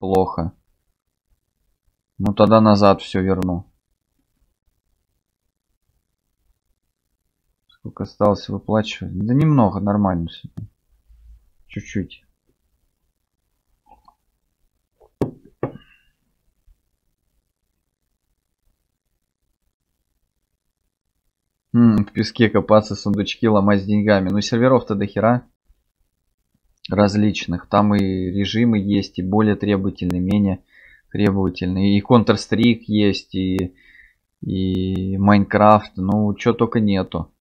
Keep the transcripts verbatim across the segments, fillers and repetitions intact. Плохо. Ну тогда назад все верну. Сколько осталось выплачивать? Да немного, нормально все. Чуть-чуть. М-м, в песке копаться, сундучки ломать с деньгами. Ну серверов-то до хера различных. Там и режимы есть, и более требовательные, менее требовательные. И Counter-Strike есть, и и Майнкрафт. Ну, чего только нету.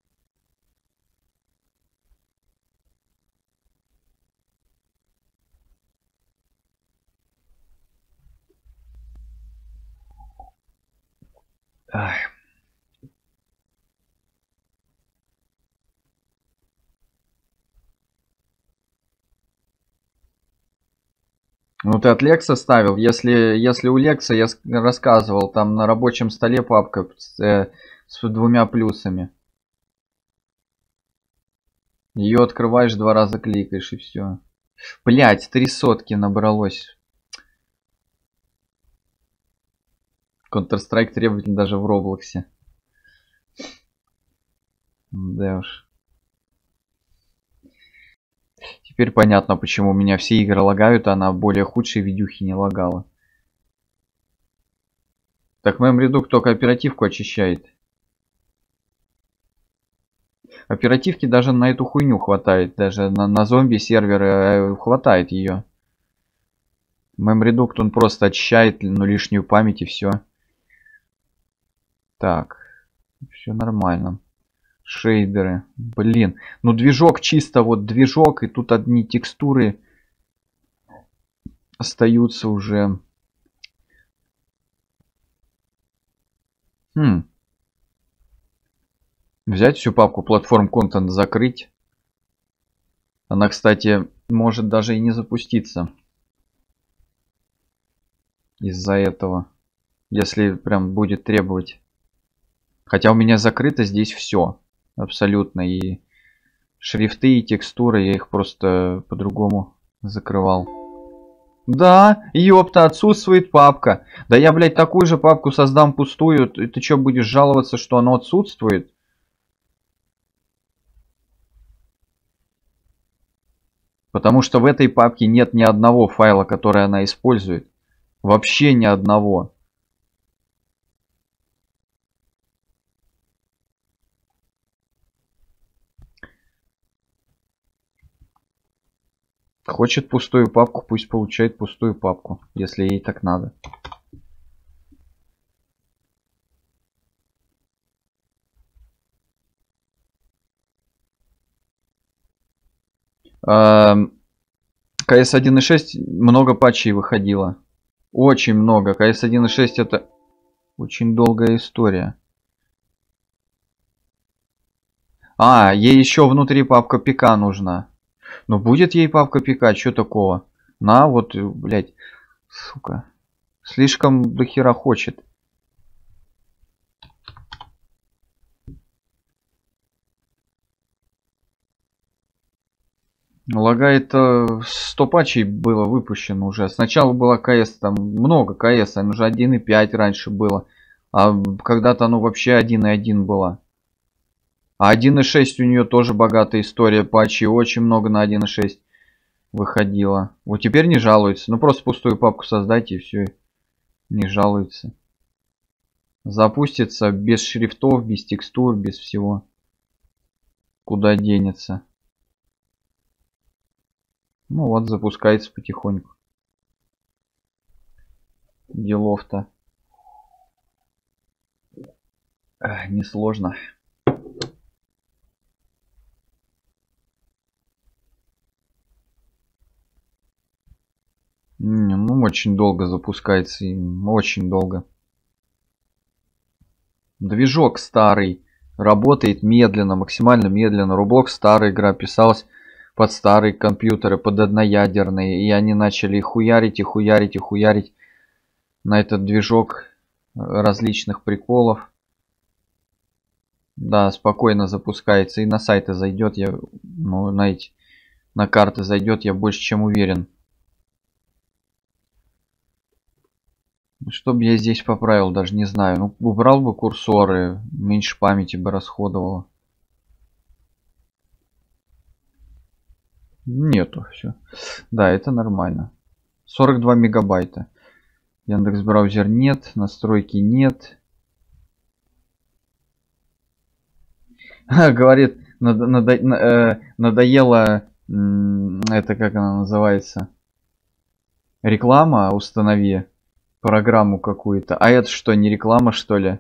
Ах. Ну ты от Лекса ставил. Если, если у Лекса, я рассказывал, там на рабочем столе папка с, э, с двумя плюсами. Ее открываешь, два раза кликаешь и все. Блять, три сотки набралось. Counter-Strike требовательно даже в Роблоксе. Да уж. Теперь понятно, почему у меня все игры лагают, а на более худшие видюхи не лагала. Так, Memreduct только оперативку очищает. Оперативки даже на эту хуйню хватает. Даже на, на зомби-серверы хватает ее. Memreduct он просто очищает, ну, лишнюю память и все. Так, все нормально. Шейдеры, блин, ну движок чисто, вот движок, и тут одни текстуры остаются уже. Хм. Взять всю папку платформ контент, закрыть. Она, кстати, может даже и не запуститься из-за этого, если прям будет требовать. Хотя у меня закрыто здесь все абсолютно, и шрифты, и текстуры, я их просто по-другому закрывал. Да, ёпта, отсутствует папка. Да я, блядь, такую же папку создам пустую, ты, ты чё будешь жаловаться, что оно отсутствует? Потому что в этой папке нет ни одного файла, который она использует. Вообще ни одного. Хочет пустую папку, пусть получает пустую папку, если ей так надо. КС один и шесть много патчей выходило. Очень много. КС один и шесть это очень долгая история. А, ей еще внутри папка пи ка нужна. Но будет ей папка пи ка, что такого? На, вот, блядь, сука. Слишком до хера хочет. Лагает, сто патчей было выпущено уже. Сначала была КС, там много КС, оно же один и пять раньше было. А когда-то оно вообще один и один было. А один и шесть у нее тоже богатая история, патчи очень много на один и шесть выходило. Вот теперь не жалуется. Ну просто пустую папку создайте и все. Не жалуется. Запустится без шрифтов, без текстур, без всего. Куда денется? Ну вот, запускается потихоньку. Делов-то. Несложно. Ну, очень долго запускается, и очень долго. Движок старый, работает медленно, максимально медленно. Roblox старая игра, писалась под старые компьютеры, под одноядерные. И они начали хуярить, и хуярить, и хуярить на этот движок различных приколов. Да, спокойно запускается. И на сайты зайдет, я, ну, на эти, на карты зайдет, я больше чем уверен. Что бы я здесь поправил, даже не знаю. Ну, убрал бы курсоры, меньше памяти бы расходовало. Нету, все. Да, это нормально. сорок два мегабайта. Яндекс браузер нет, настройки нет. Говорит, надо, надо, э, надоело, э, это как она называется, реклама, установи программу какую-то. А это что, не реклама, что ли?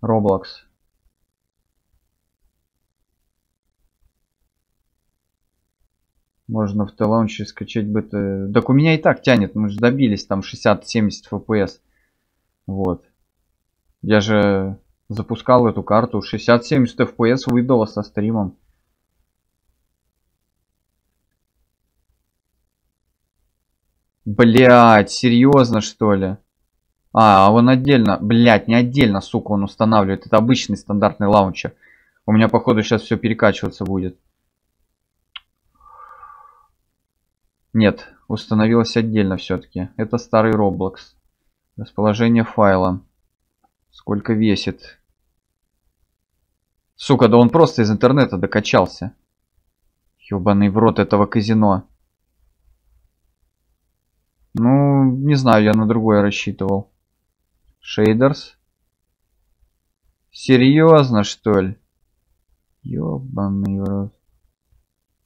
Roblox. Можно в Т-Лаунчере скачать бета. Так у меня и так тянет, мы же добились там шестьдесят-семьдесят эф пи эс. Вот. Я же запускал эту карту. шестьдесят-семьдесят эф пи эс выдало со стримом. Блять, серьезно, что ли? А, он отдельно. Блять, не отдельно, сука, он устанавливает. Это обычный стандартный лаунчер. У меня, походу, сейчас все перекачиваться будет. Нет, установилось отдельно все-таки. Это старый Roblox. Расположение файла. Сколько весит? Сука, да он просто из интернета докачался. Ёбаный в рот этого казино. Ну, не знаю, я на другое рассчитывал. Шейдерс. Серьезно, что ли? Ёбаный в рот.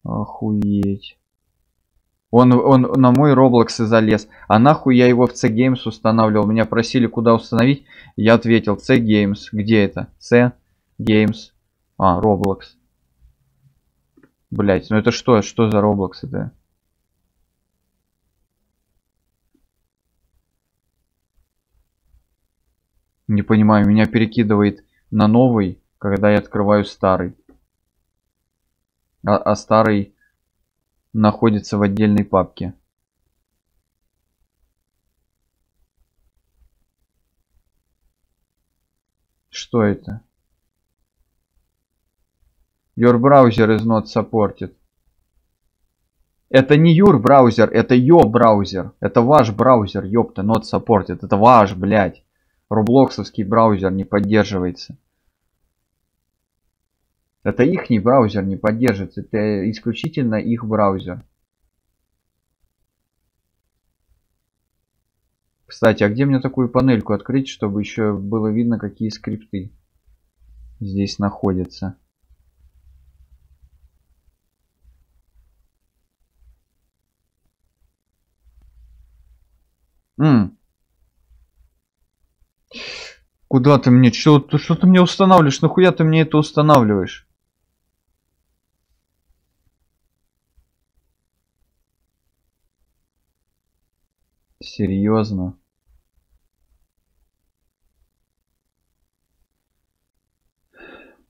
Охуеть. Он, он на мой Roblox и залез. А нахуй я его в C-Games устанавливал. Меня просили, куда установить. Я ответил, C-Games. Где это? C-Games. А, Roblox. Блять, ну это что? Что за Roblox это? Не понимаю, меня перекидывает на новый, когда я открываю старый. А, а старый находится в отдельной папке. Что это? Your browser is not supported. Это не your browser, это your браузер. Это ваш браузер, ёпта, not supported. Это ваш, блядь. Роблоксовский браузер не поддерживается. Это ихний браузер не поддерживается. Это исключительно их браузер. Кстати, а где мне такую панельку открыть, чтобы еще было видно, какие скрипты здесь находятся? М-м. Куда ты мне? Что ты мне устанавливаешь? Нахуя ты мне это устанавливаешь? Серьезно?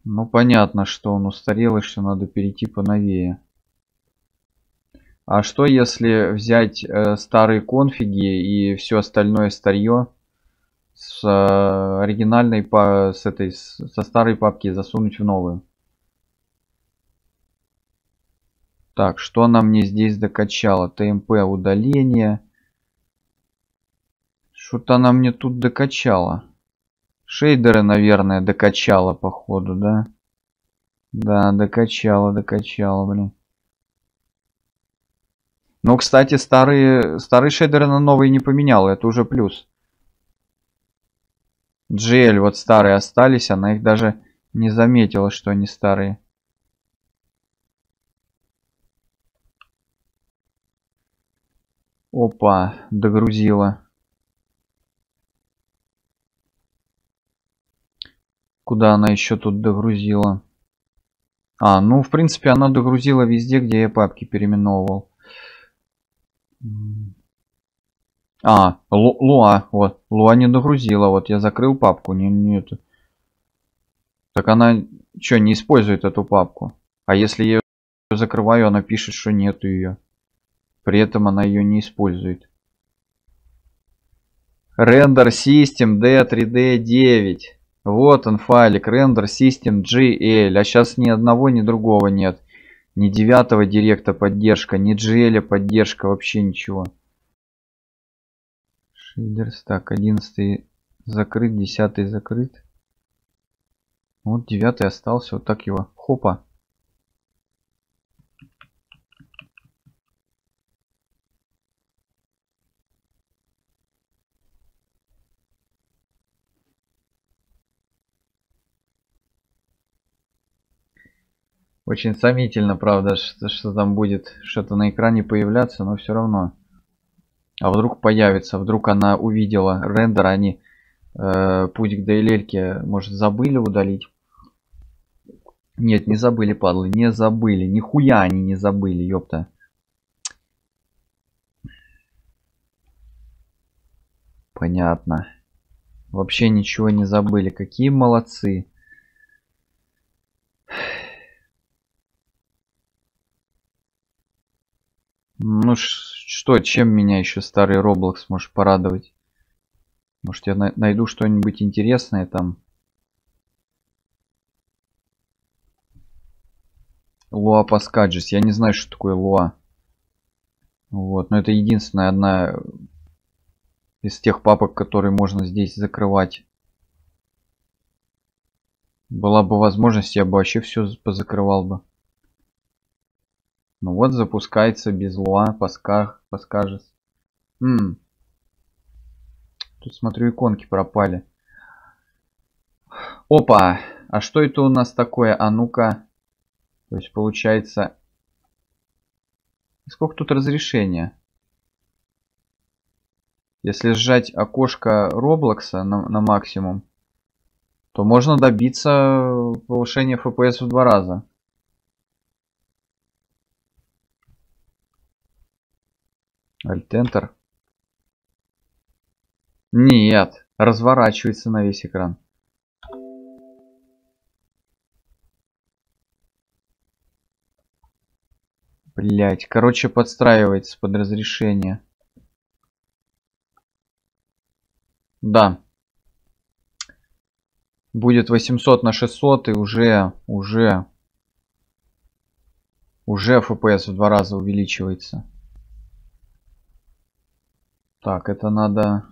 Ну понятно, что он устарел и что надо перейти поновее. А что если взять э, старые конфиги и все остальное старье с э, оригинальной по с этой с, со старой папки засунуть в новую? Так, что она мне здесь докачала? ТМП удаление. Что-то она мне тут докачала. Шейдеры, наверное, докачала, походу, да? Да, докачала, докачала, блин. Но, кстати, старые, старые шейдеры на новые не поменяла. Это уже плюс. джи эл вот старые остались. Она их даже не заметила, что они старые. Опа, догрузила. Куда она еще тут догрузила? А, ну, в принципе, она догрузила везде, где я папки переименовывал. А, Луа. Вот, Луа не догрузила. Вот, я закрыл папку. Не, не эту. Так она что, не использует эту папку? А если я ее закрываю, она пишет, что нету ее. При этом она ее не использует. Render System ди три дэ девять. Вот он файлик, Render System джи эл, а сейчас ни одного, ни другого нет. Ни девятого директа поддержка, ни джи эл поддержка, вообще ничего. Шейдерс, так, одиннадцатый закрыт, десятый закрыт. Вот девятый остался, вот так его, хопа. Очень сомнительно, правда, что, что там будет что-то на экране появляться, но все равно. А вдруг появится, вдруг она увидела рендер, они э, путь к ди эл эл-ке, может, забыли удалить? Нет, не забыли, падлы, не забыли, нихуя они не забыли, ёпта. Понятно. Вообще ничего не забыли, какие молодцы. Ну что, чем меня еще старый Roblox может порадовать? Может, я на найду что-нибудь интересное там? Луа Паскаджис. Я не знаю, что такое Луа. Вот, но это единственная одна из тех папок, которые можно здесь закрывать. Была бы возможность, я бы вообще все позакрывал бы. Ну вот, запускается без луа, пасках, паскажет. М-м. Тут, смотрю, иконки пропали. Опа! А что это у нас такое? А ну-ка. То есть, получается... Сколько тут разрешения? Если сжать окошко Роблокса на, на максимум, то можно добиться повышения эф пи эс в два раза. Alt-Enter. Нет, разворачивается на весь экран. Блять, короче, подстраивается под разрешение. Да. Будет восемьсот на шестьсот и уже, уже, уже эф пи эс в два раза увеличивается. Так, это надо...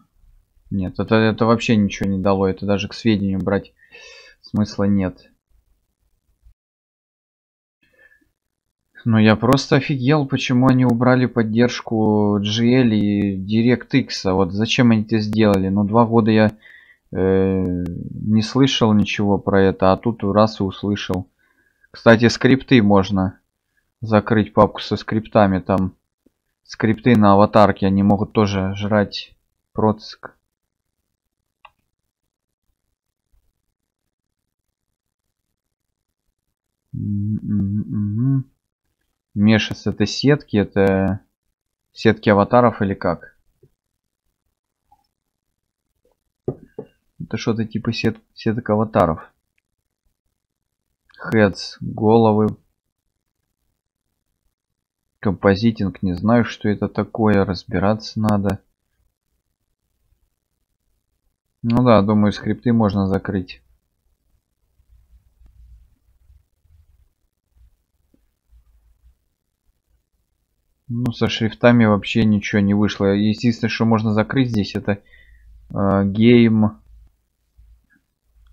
Нет, это, это вообще ничего не дало. Это даже к сведению брать смысла нет. Но я просто офигел, почему они убрали поддержку джи эл и DirectX. Вот зачем они это сделали? Ну, два года я э, не слышал ничего про это, а тут раз и услышал. Кстати, скрипты можно закрыть, папку со скриптами там. Скрипты на аватарке, они могут тоже жрать процесс. Мешас, это сетки, это сетки аватаров или как? Это что-то типа сет... сеток аватаров. Heads, головы. Композитинг, не знаю, что это такое, разбираться надо. Ну да, думаю, скрипты можно закрыть. Ну, со шрифтами вообще ничего не вышло. Единственное, что можно закрыть здесь, это гейм,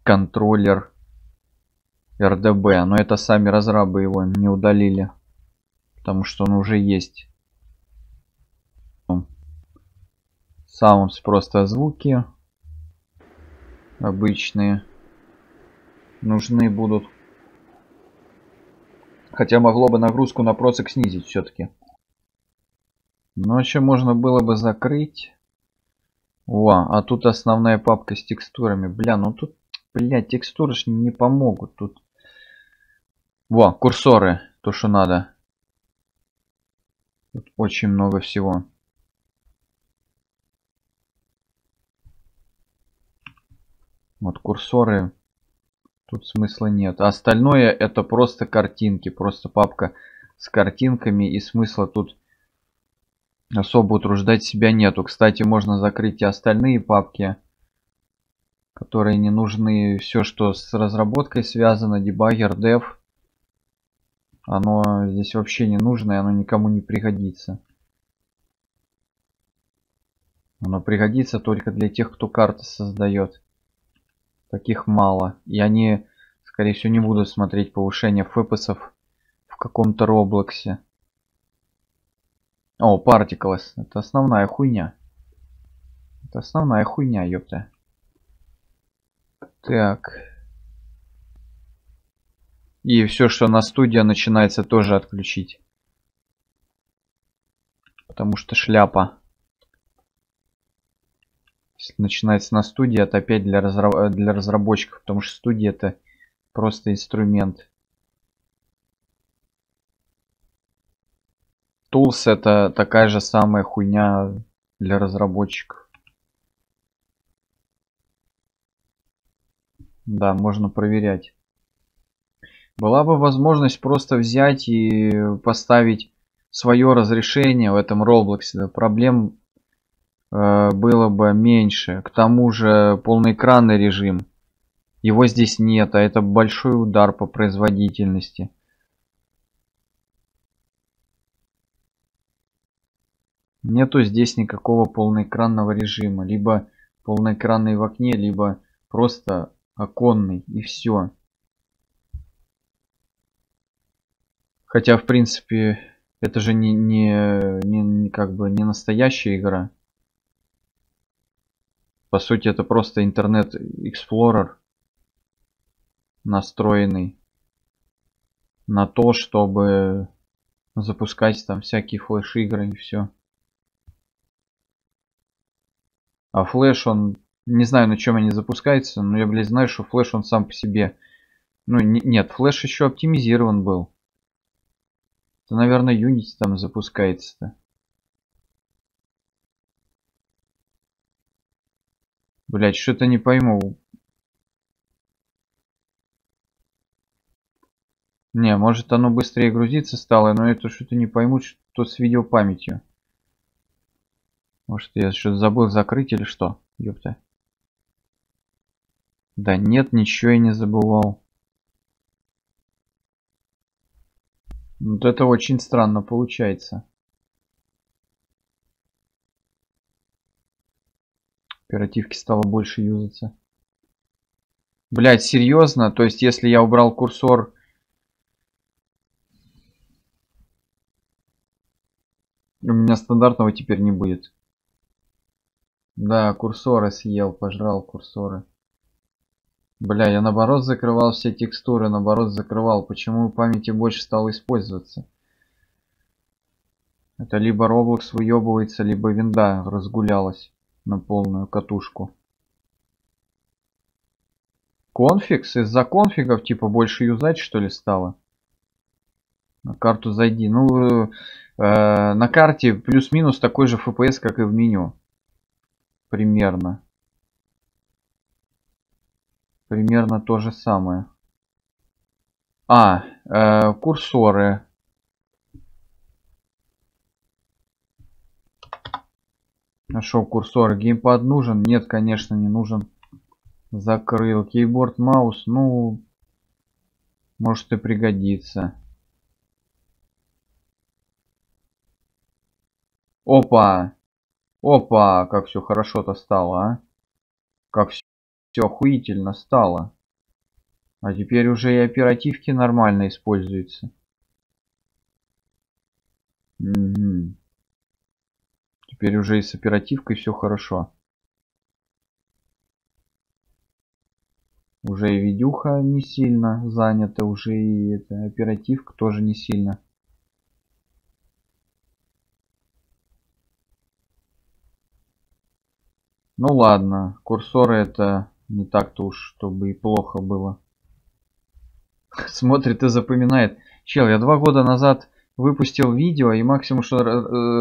контроллер, эр дэ бэ. Но это сами разрабы его не удалили. Потому что он уже есть. Sounds просто звуки. Обычные. Нужны будут. Хотя могло бы нагрузку на процик снизить все-таки. Но еще можно было бы закрыть. О, а тут основная папка с текстурами. Бля, ну тут, блядь, текстуры ж не помогут. Тут. Во, курсоры. То, что надо. Тут очень много всего. Вот курсоры. Тут смысла нет. А остальное это просто картинки. Просто папка с картинками. И смысла тут особо утруждать себя нету. Кстати, можно закрыть и остальные папки, которые не нужны. Все, что с разработкой связано. Дебаггер, дев. Оно здесь вообще не нужно, и оно никому не пригодится. Оно пригодится только для тех, кто карты создает. Таких мало. И они, скорее всего, не будут смотреть повышение фпсов в каком-то Роблоксе. О, Particles. Это основная хуйня. Это основная хуйня, ёпта. Так. И все, что на студии начинается, тоже отключить. Потому что шляпа. Если начинается на студии, это опять для, разра... для разработчиков, потому что студия — это просто инструмент. Tools — это такая же самая хуйня для разработчиков. Да, можно проверять. Была бы возможность просто взять и поставить свое разрешение в этом Роблоксе. Проблем э, было бы меньше. К тому же полноэкранный режим. Его здесь нет, а это большой удар по производительности. Нету здесь никакого полноэкранного режима. Либо полноэкранный в окне, либо просто оконный, и все. Хотя, в принципе, это же не, не, не, как бы не настоящая игра. По сути, это просто Internet Explorer, настроенный на то, чтобы запускать там всякие флеш-игры и все. А флеш, он... Не знаю, на чем они запускаются, но я, блядь, знаю, что флеш, он сам по себе... Ну, не, нет, флеш еще оптимизирован был. Это, наверное, Unity там запускается-то. Блядь, что-то не пойму. Не, может, оно быстрее грузиться стало, но это что-то не пойму, что с видеопамятью. Может, я что-то забыл закрыть или что? Ёпта. Да нет, ничего я не забывал. Вот это очень странно получается. Оперативки стало больше юзаться. Блять, серьезно? То есть, если я убрал курсор... У меня стандартного теперь не будет. Да, курсоры съел, пожрал курсоры. Бля, я наоборот закрывал все текстуры, наоборот закрывал. Почему памяти больше стало использоваться? Это либо Roblox выебывается, либо винда разгулялась на полную катушку. Конфикс? Из-за конфигов типа больше юзать, что ли, стало? На карту зайди. Ну, э, на карте плюс-минус такой же эф пи эс, как и в меню. Примерно. Примерно то же самое. А, э, курсоры. Нашел курсоры. Геймпад нужен? Нет, конечно, не нужен. Закрыл. Кейборд, маус, ну, может и пригодится. Опа! Опа, как все хорошо-то стало, а? Как все, все охуительно стало. А теперь уже и оперативки нормально используются. Угу. Теперь уже и с оперативкой все хорошо. Уже и видюха не сильно занята, уже и эта оперативка тоже не сильно. Ну ладно, курсоры это не так-то уж, чтобы и плохо было. Смотрит и запоминает. Чел, я два года назад выпустил видео, и максимум, что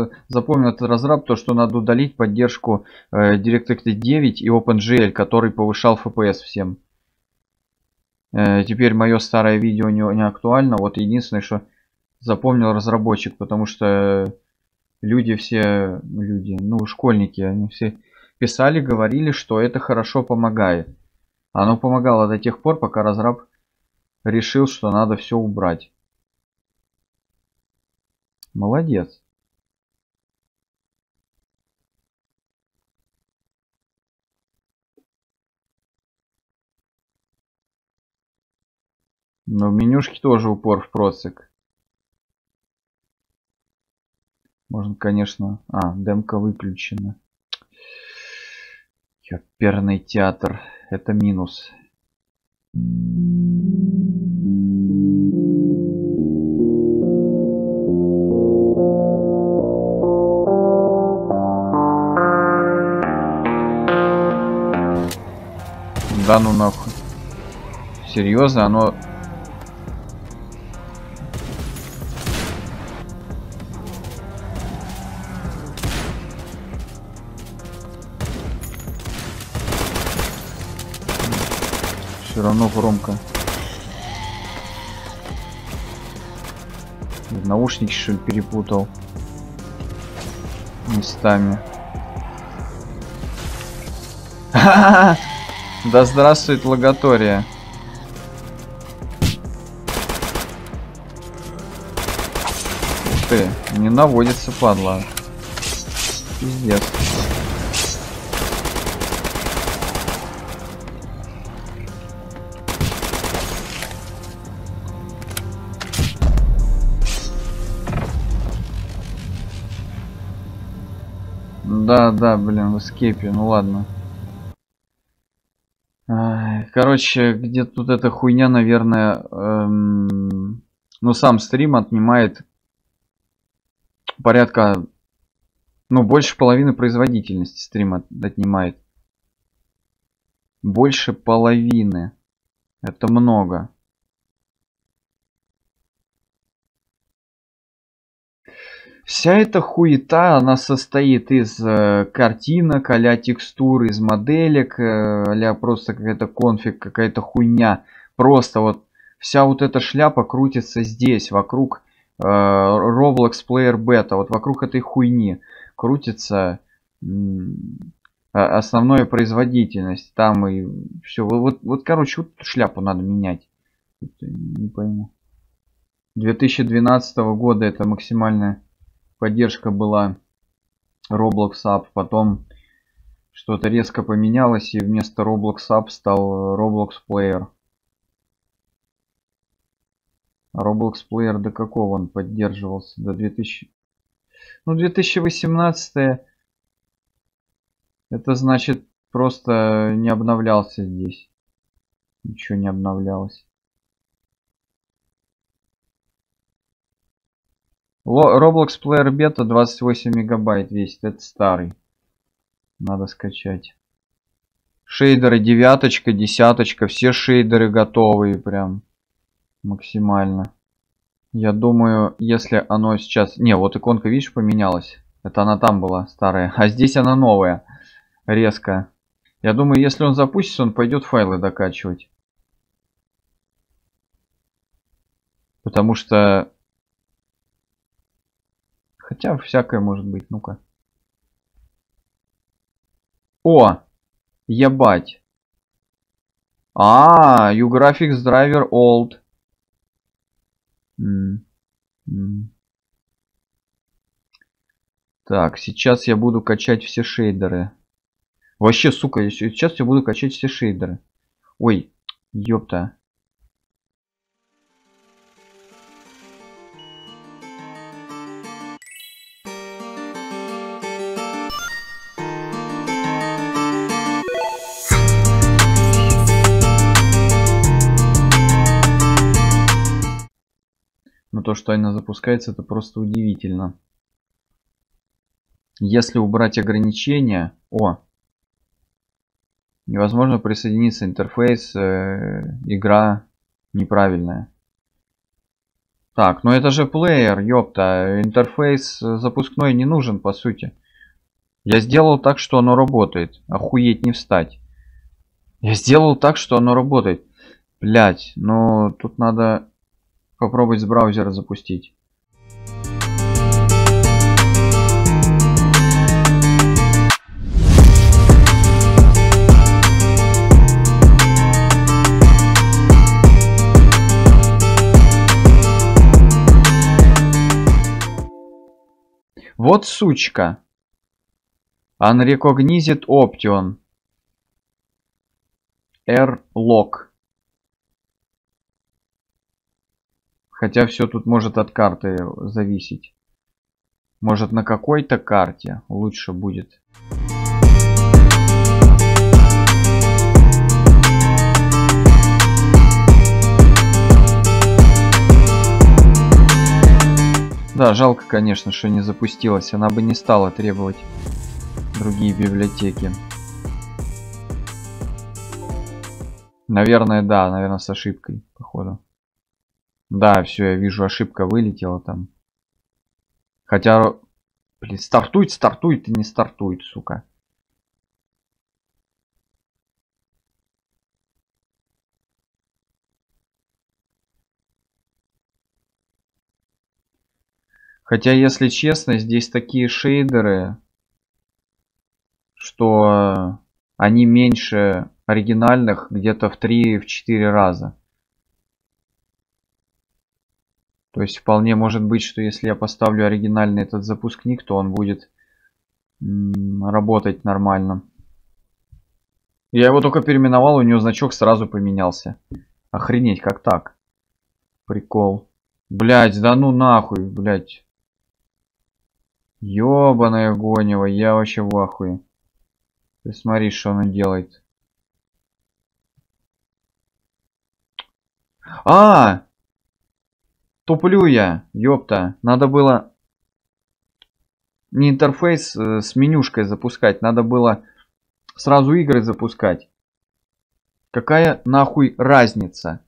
э, запомнил этот разраб, то, что надо удалить поддержку э, DirectX девять и OpenGL, который повышал эф пи эс всем. Э, теперь мое старое видео не, не актуально. Вот единственное, что запомнил разработчик, потому что люди все, люди, ну, школьники, они все... писали, говорили, что это хорошо помогает. Оно помогало до тех пор, пока разраб решил, что надо все убрать. Молодец. Но в менюшке тоже упор в процик. Можно, конечно... А, демка выключена. Ёперный театр. Это минус. Да ну нахуй. Серьезно, оно... Все равно громко. Наушники что ли перепутал местами. Да здравствует логатория. Ух ты, не наводится, падла. Пиздец. Да, да, блин, в эскейпе, ну ладно. Короче, где тут эта хуйня, наверное, эм, ну сам стрим отнимает порядка, ну больше половины производительности стрим от, отнимает. Больше половины. Это много. Вся эта хуета, она состоит из э, картинок, а-ля текстур, из моделек, э, а-ля просто какая-то конфиг, какая-то хуйня. Просто вот вся вот эта шляпа крутится здесь, вокруг э, Roblox Player Beta, вот вокруг этой хуйни крутится э, основная производительность. Там и все. Вот, вот, короче, вот эту шляпу надо менять. Не пойму. две тысячи двенадцатого года это максимальная поддержка была Roblox App, потом что-то резко поменялось, и вместо Roblox App стал Roblox Player. Roblox Player до какого он поддерживался? До двухтысячного. Ну, две тысячи восемнадцатое. Это значит, просто не обновлялся здесь. Ничего не обновлялось. Roblox Player Beta двадцать восемь мегабайт весит. Это старый. Надо скачать. Шейдеры девяточка, десяточка. Все шейдеры готовые прям. Максимально. Я думаю, если оно сейчас... Не, вот иконка, видишь, поменялась. Это она там была старая. А здесь она новая. Резко. Я думаю, если он запустится, он пойдет файлы докачивать. Потому что... Хотя всякое может быть. Ну-ка. О! Ебать. А, you graphics driver old. М -м. Так, сейчас я буду качать все шейдеры. Вообще, сука, сейчас я буду качать все шейдеры. Ой, ёпта. Но то, что она запускается, это просто удивительно. Если убрать ограничения... О! Невозможно присоединиться. Интерфейс, э, игра неправильная. Так, но это же плеер, ёпта. Интерфейс запускной не нужен, по сути. Я сделал так, что оно работает. Охуеть не встать. Я сделал так, что оно работает. Блять, но тут надо... Попробовать с браузера запустить. Вот сучка. Unrecognized Option. R-Log. Хотя все тут может от карты зависеть. Может, на какой-то карте лучше будет. Да, жалко, конечно, что не запустилась. Она бы не стала требовать другие библиотеки. Наверное, да. Наверное, с ошибкой, походу. Да, все, я вижу, ошибка вылетела там. Хотя, блин, стартует, стартует и не стартует, сука. Хотя, если честно, здесь такие шейдеры, что они меньше оригинальных где-то в три-четыре раза. То есть вполне может быть, что если я поставлю оригинальный этот запускник, то он будет работать нормально. Я его только переименовал, у него значок сразу поменялся. Охренеть, как так? Прикол. Блять, да ну нахуй, блять. Ёбаное гонево, я вообще в ахуе. Ты смотри, что он делает. А! Туплю я, ёпта. Надо было не интерфейс с менюшкой запускать, надо было сразу игры запускать. Какая нахуй разница?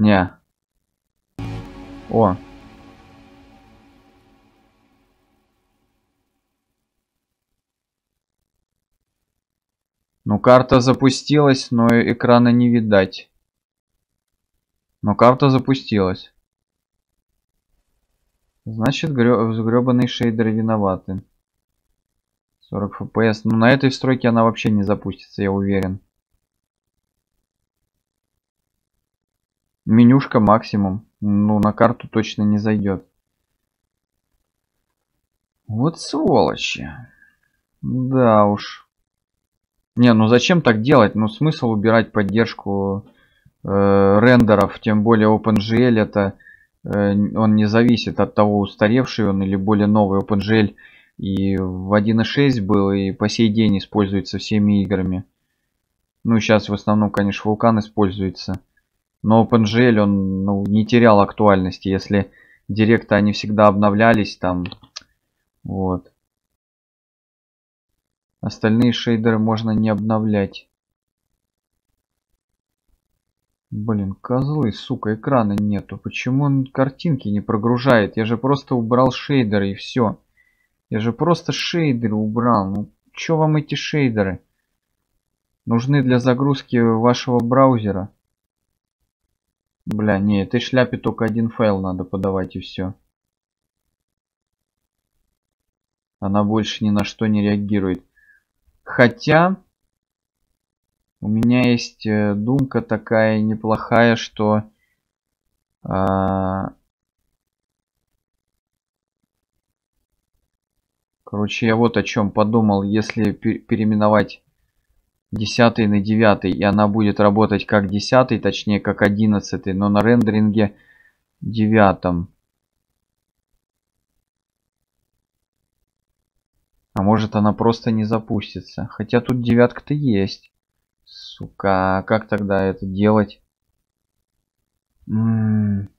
Не. О. Ну, карта запустилась, но экрана не видать. Но карта запустилась. Значит, гребаные шейдеры виноваты. сорок эф пи эс. Ну, на этой встройке она вообще не запустится, я уверен. Менюшка максимум. Ну, на карту точно не зайдет. Вот сволочи. Да уж. Не, ну зачем так делать? Ну смысл убирать поддержку э, рендеров, тем более OpenGL это э, он не зависит от того, устаревший он или более новый. OpenGL и в один и шесть был, и по сей день используется всеми играми. Ну сейчас в основном, конечно, Vulkan используется. Но OpenGL он ну, не терял актуальности, если директы они всегда обновлялись там. Вот. Остальные шейдеры можно не обновлять. Блин, козлы, сука, экрана нету. Почему он картинки не прогружает? Я же просто убрал шейдеры и все. Я же просто шейдеры убрал. Ну, чё вам эти шейдеры? Нужны для загрузки вашего браузера. Бля, не, этой шляпе только один файл надо подавать и все. Она больше ни на что не реагирует. Хотя у меня есть думка такая неплохая, что э, короче, я вот о чем подумал. Если пер переименовать десятый на девятый, и она будет работать как десятый, точнее как одиннадцатый, но на рендеринге девятом. А может, она просто не запустится. Хотя тут девятка-то есть. Сука, как тогда это делать? М-м-м.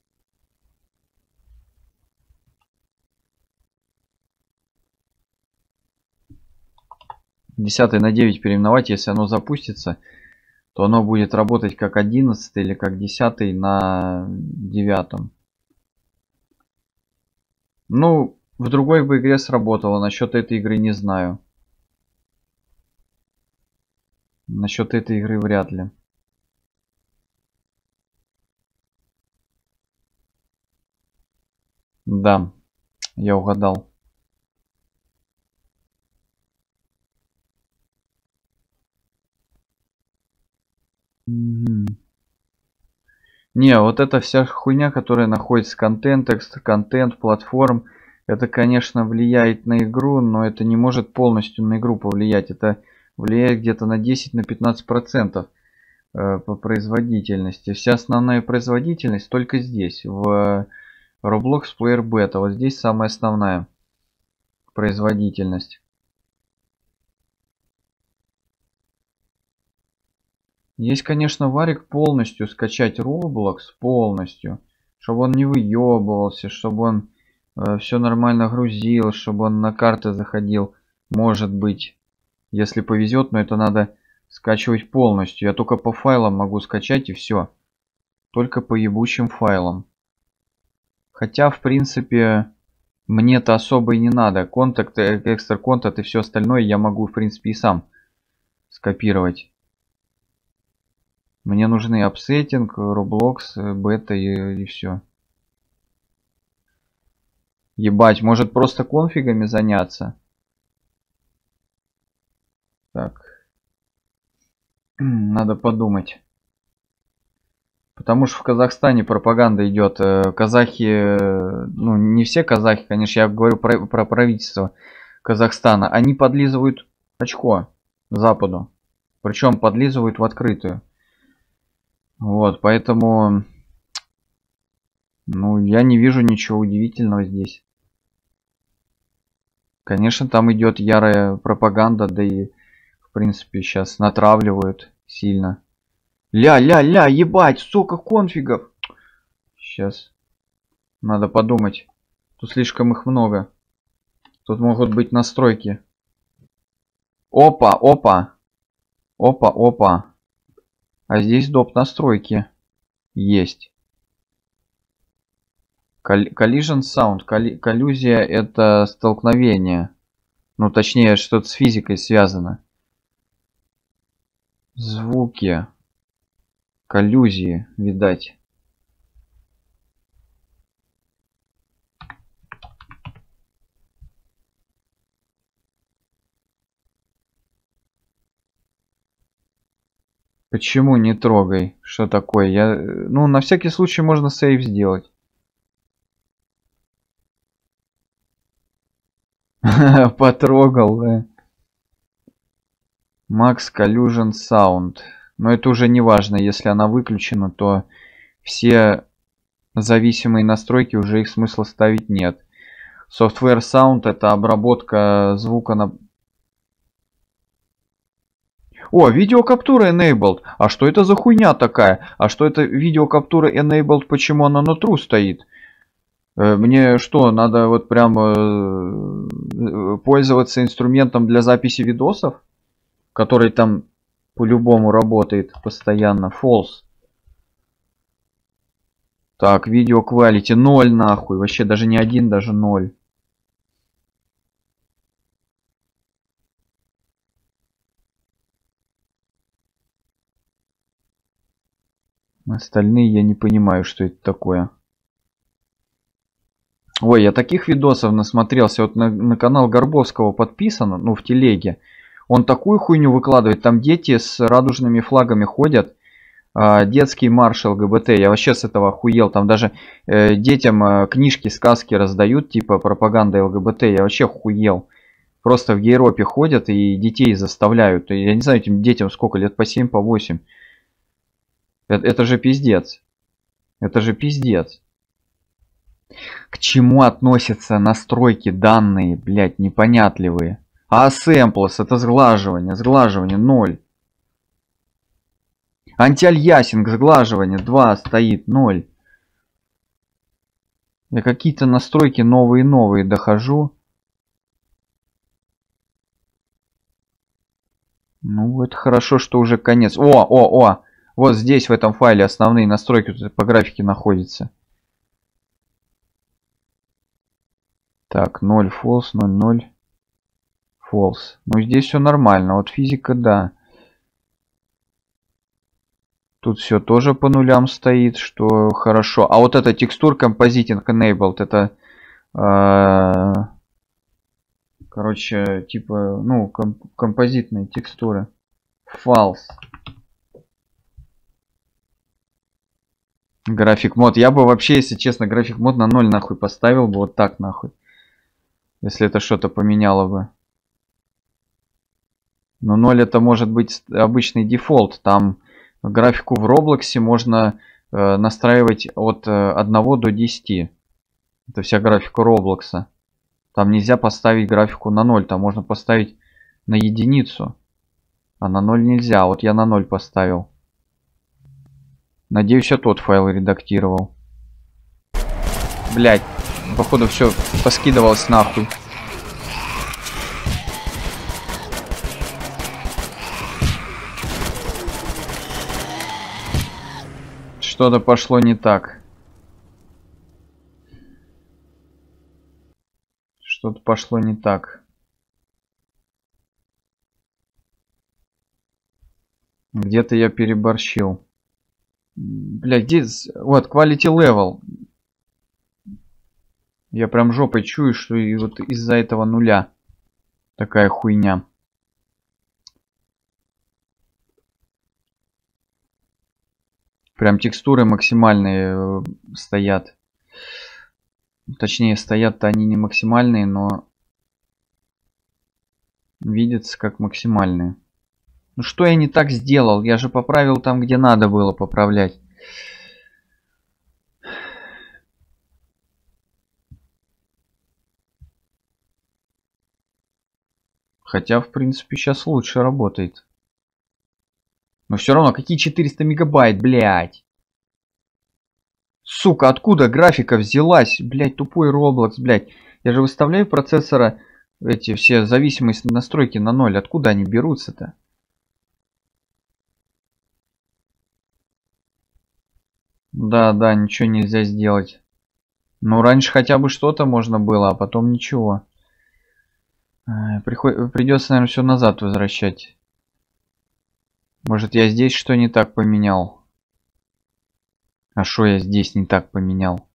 десятый на девять переименовать. Если оно запустится, то оно будет работать как одиннадцатый или как десятый на девятом. Ну... В другой бы игре сработало. Насчет этой игры не знаю. Насчет этой игры вряд ли. Да, я угадал. Угу. Не, вот эта вся хуйня, которая находится контент, текст, контент, платформ, это, конечно, влияет на игру, но это не может полностью на игру повлиять. Это влияет где-то на десять-пятнадцать процентов по производительности. Вся основная производительность только здесь, в Roblox Player Beta. Вот здесь самая основная производительность. Есть, конечно, варик полностью скачать Roblox, полностью, чтобы он не выебывался, чтобы он э, все нормально грузил, чтобы он на карты заходил. Может быть, если повезет, но это надо скачивать полностью. Я только по файлам могу скачать и все. Только по ебучим файлам. Хотя, в принципе, мне-то особо и не надо. Контакт, экстра контакт и все остальное я могу, в принципе, и сам скопировать. Мне нужны апсеттинг, Roblox, бета и, и все. Ебать, может просто конфигами заняться? Так. Надо подумать. Потому что в Казахстане пропаганда идет. Казахи, ну не все казахи, конечно, я говорю про, про правительство Казахстана. Они подлизывают очко Западу. Причем подлизывают в открытую. Вот, поэтому, ну, я не вижу ничего удивительного здесь. Конечно, там идет ярая пропаганда, да и, в принципе, сейчас натравливают сильно. Ля-ля-ля, ебать, сука, конфигов! Сейчас, надо подумать, тут слишком их много. Тут могут быть настройки. Опа, опа, опа, опа. А здесь доп. Настройки есть. Collision Sound. Коллюзия — это столкновение. Ну, точнее, что-то с физикой связано. Звуки. Коллюзии, видать. Почему не трогай? Что такое? Я, ну, на всякий случай можно сейв сделать. Потрогал, да. Max Collision Sound. Но это уже не важно. Если она выключена, то все зависимые настройки уже их смысла ставить нет. Software Sound — это обработка звука на... О, видеокаптура enabled. А что это за хуйня такая? А что это видеокаптура enabled? Почему она на true стоит? Мне что, надо вот прям пользоваться инструментом для записи видосов? Который там по-любому работает постоянно. False. Так, видео quality ноль нахуй. Вообще даже не один, даже ноль. Остальные я не понимаю, что это такое. Ой, я таких видосов насмотрелся. Вот на, на канал Горбовского подписано, ну, в телеге. Он такую хуйню выкладывает. Там дети с радужными флагами ходят. Э, детский марш ЛГБТ. Я вообще с этого охуел. Там даже э, детям э, книжки, сказки раздают, типа пропаганда ЛГБТ. Я вообще охуел. Просто в Европе ходят и детей заставляют. Я не знаю, этим детям сколько, лет по семь, по восемь. Это же пиздец. Это же пиздец. К чему относятся настройки, данные, блядь, непонятливые? А сэмплс — это сглаживание. Сглаживание ноль. Антиальясинг, сглаживание два стоит, ноль. Я какие-то настройки новые-новые дохожу. Ну, это хорошо, что уже конец. О, о, о! Вот здесь в этом файле основные настройки по графике находятся. Так, ноль false, ноль ноль false. Ну здесь все нормально. Вот физика, да. Тут все тоже по нулям стоит, что хорошо. А вот это текстур compositing enabled, это э, короче, типа, ну, комп композитные текстуры. False. График мод. Я бы вообще, если честно, график мод на ноль нахуй поставил бы. Вот так нахуй. Если это что-то поменяло бы. Но ноль это может быть обычный дефолт. Там графику в Роблоксе можно э, настраивать от э, одного до десяти. Это вся графика Роблокса. Там нельзя поставить графику на ноль. Там можно поставить на единицу. А на ноль нельзя. Вот я на ноль поставил. Надеюсь, я тот файл редактировал. Блять, походу все поскидывалось нахуй. Что-то пошло не так. Что-то пошло не так. Где-то я переборщил. Блядь, здесь... Вот, quality level. Я прям жопой чую, что и вот из-за этого нуля такая хуйня. Прям текстуры максимальные стоят. Точнее, стоят-то они не максимальные, но... Видятся как максимальные. Ну что я не так сделал? Я же поправил там, где надо было поправлять. Хотя, в принципе, сейчас лучше работает. Но все равно, какие четыреста мегабайт, блядь? Сука, откуда графика взялась? Блядь, тупой Roblox, блядь. Я же выставляю процессора эти все зависимости настройки на ноль. Откуда они берутся-то? Да, да, ничего нельзя сделать. Ну, раньше хотя бы что-то можно было, а потом ничего. Приход... Придется, наверное, все назад возвращать. Может, я здесь что не так поменял? А что я здесь не так поменял?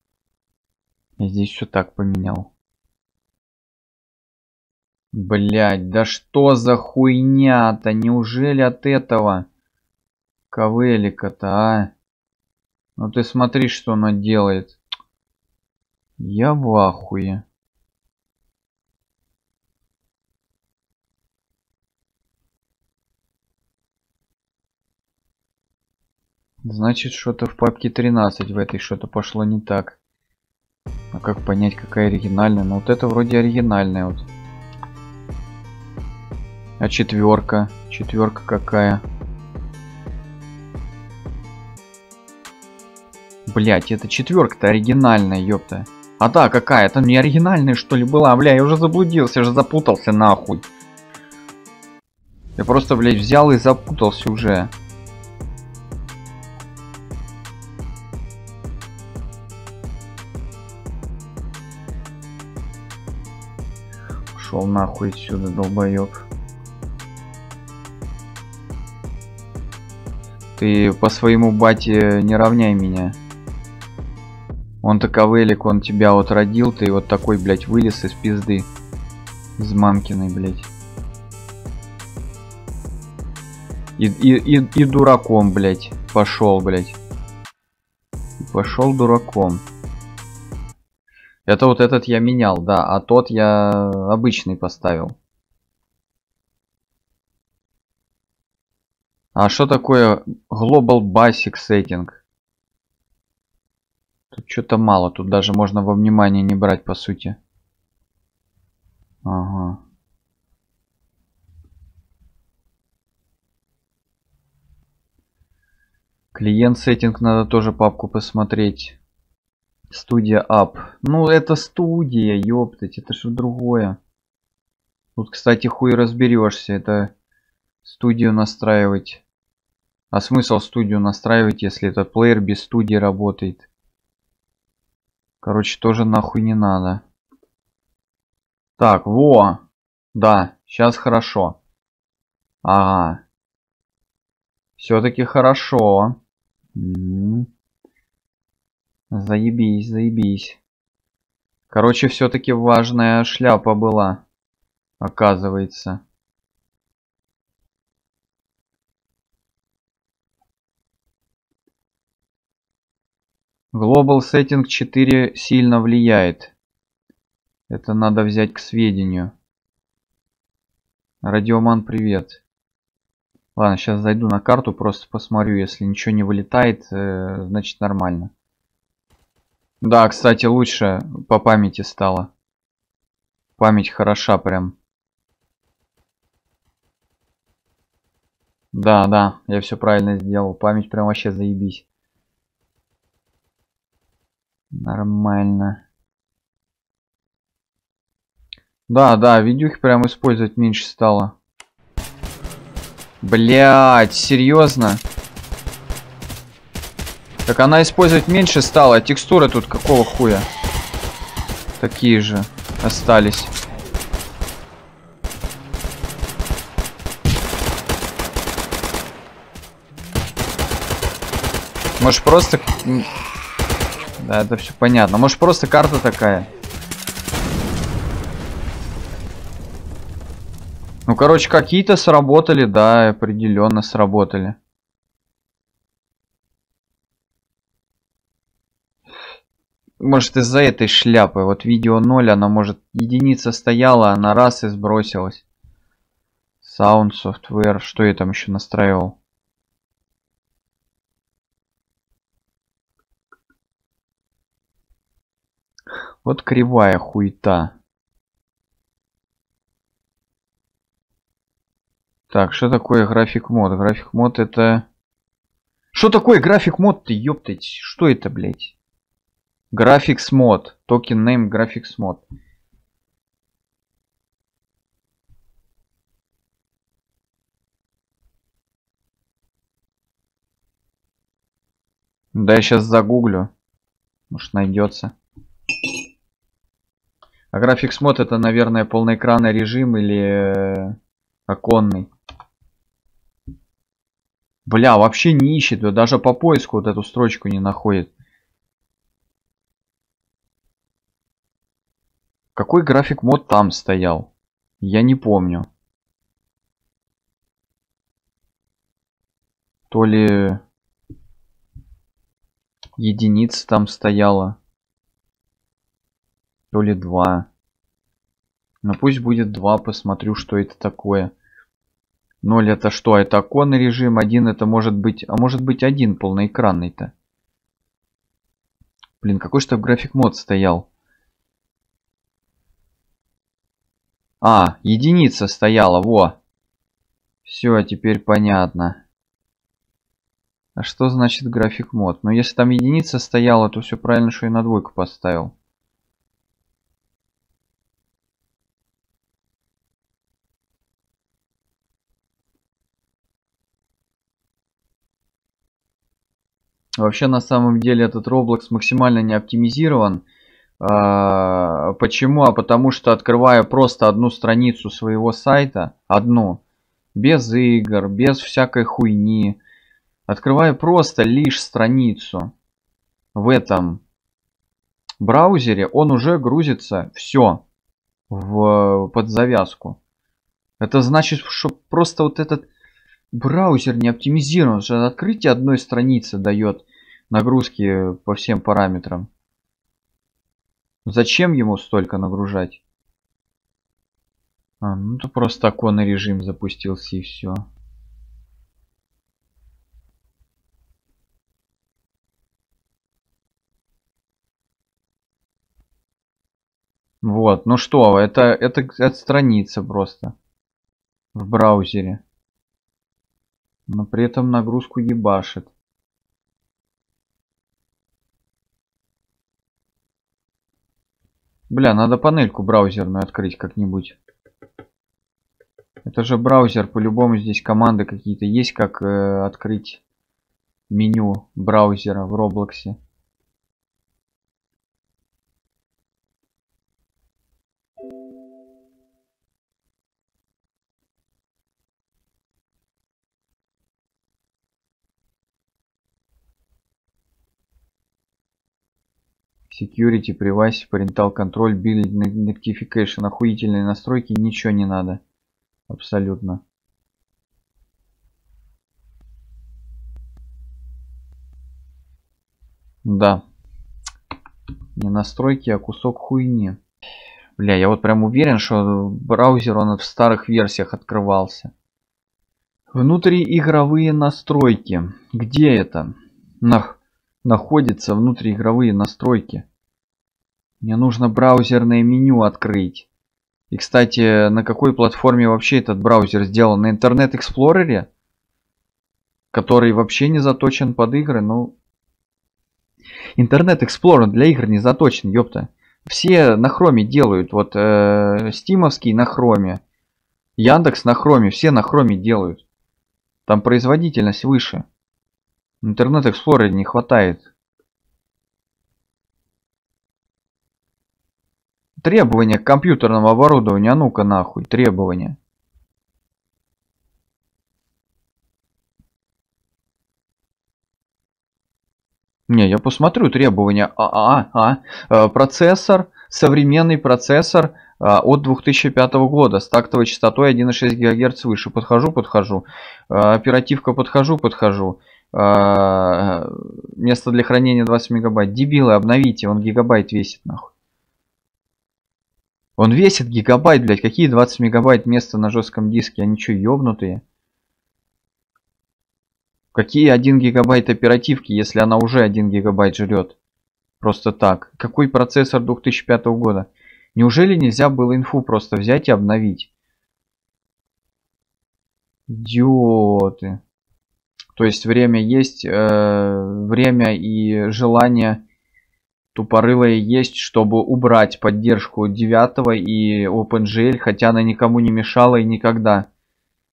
Я здесь все так поменял. Блять, да что за хуйня-то? Неужели от этого ковелика-то, а? Ну ты смотри, что она делает. Я в ахуе. Значит, что-то в папке тринадцать в этой что-то пошло не так. А как понять, какая оригинальная? Ну вот это вроде оригинальная вот. А четверка? Четверка какая? Блять, это четверка-то оригинальная, ёпта. А да, какая? Там не оригинальная, что ли, была? Бля, я уже заблудился, я уже запутался, нахуй. Я просто, блядь, взял и запутался уже. Ушел нахуй отсюда, долбоёб. Ты по своему бате не равняй меня. Он таковелик, он тебя вот родил, ты вот такой, блядь, вылез из пизды. Из мамкиной, блядь. И, и, и, и дураком, блядь, пошел, блядь. Пошел дураком. Это вот этот я менял, да, а тот я обычный поставил. А что такое Global Basic Setting? Тут что-то мало, тут даже можно во внимание не брать, по сути. Ага. Клиент сеттинг надо тоже папку посмотреть. Студия App. Ну это студия, ёптать, это что другое. Тут, кстати, хуй разберешься, это студию настраивать. А смысл студию настраивать, если этот плеер без студии работает? Короче, тоже нахуй не надо. Так, во! Да, сейчас хорошо. Ага. Все-таки хорошо. М-м-м. Заебись, заебись. Короче, все-таки важная шляпа была. Оказывается. Global Setting четыре сильно влияет. Это надо взять к сведению. Радиоман, привет. Ладно, сейчас зайду на карту, просто посмотрю. Если ничего не вылетает, значит нормально. Да, кстати, лучше по памяти стало. Память хороша прям. Да, да, я все правильно сделал. Память прям вообще заебись. Нормально. Да, да, видюхи прям использовать меньше стало. Блять, серьезно? Так она использовать меньше стала, а текстуры тут какого хуя? Такие же остались. Может просто... Да, это все понятно. Может просто карта такая. Ну, короче, какие-то сработали, да, определенно сработали. Может, из-за этой шляпы. Вот видео ноль, она может единица стояла, она раз и сбросилась. Sound, software, что я там еще настраивал? Вот кривая хуета. Так, что такое график мод? График мод это... Что такое график мод? Ты ёптать, что это, блядь? Графикс мод. Токен name графикс мод. Да, я сейчас загуглю. Может, найдется. А графикс мод это, наверное, полноэкранный режим или оконный. Бля, вообще не ищет, даже по поиску вот эту строчку не находит. Какой график мод там стоял? Я не помню. То ли единица там стояла, то ли два. Ну пусть будет два, посмотрю, что это такое. ноль это что? Это оконный режим. один это может быть... А может быть один полноэкранный-то. Блин, какой же там график мод стоял? А, единица стояла, во. Все, теперь понятно. А что значит график мод? Ну, если там единица стояла, то все правильно, что и на двойку поставил. Вообще, на самом деле, этот Roblox максимально не оптимизирован. А, почему? А потому что открываю просто одну страницу своего сайта. Одну. Без игр, без всякой хуйни. Открываю просто лишь страницу. В этом браузере он уже грузится все в, под завязку. Это значит, что просто вот этот... Браузер не оптимизирован, что открытие одной страницы дает нагрузки по всем параметрам. Зачем ему столько нагружать? А, ну то просто оконный режим запустился и все. Вот, ну что, это, это, это страница просто в браузере. Но при этом нагрузку ебашит. Бля, надо панельку браузерную открыть как-нибудь. Это же браузер, по-любому здесь команды какие-то есть, как э, открыть меню браузера в Роблоксе. Security, Privacy, Parental Control, Build Notification. Охуительные настройки, ничего не надо. Абсолютно. Да. Не настройки, а кусок хуйни. Бля, я вот прям уверен, что браузер он в старых версиях открывался. Внутриигровые настройки. Где это? Нах... Находятся внутриигровые настройки. Мне нужно браузерное меню открыть. И, кстати, на какой платформе вообще этот браузер сделан? На Internet Explorer? Который вообще не заточен под игры, ну... Internet Explorer для игр не заточен, ёпта. Все на хроме делают. Вот э, стимовский на хроме. Яндекс на хроме. Все на хроме делают. Там производительность выше. Internet Explorer не хватает. Требования к компьютерному оборудованию. А ну-ка нахуй. Требования. Не, я посмотрю требования. А, а, а. Процессор, современный процессор от две тысячи пятого года с тактовой частотой один и шесть гигагерц выше. Подхожу, подхожу. Оперативка, подхожу, подхожу. Место для хранения двадцать мегабайт. Дебилы, обновите, он гигабайт весит, нахуй. Он весит гигабайт, блядь. Какие двадцать мегабайт места на жестком диске? Они что, ёбнутые? Какие один гигабайт оперативки, если она уже один гигабайт жрет? Просто так. Какой процессор две тысячи пятого года? Неужели нельзя было инфу просто взять и обновить? Идиоты. То есть время есть, э, время и желание тупорылое есть, чтобы убрать поддержку девятого и OpenGL, хотя она никому не мешала и никогда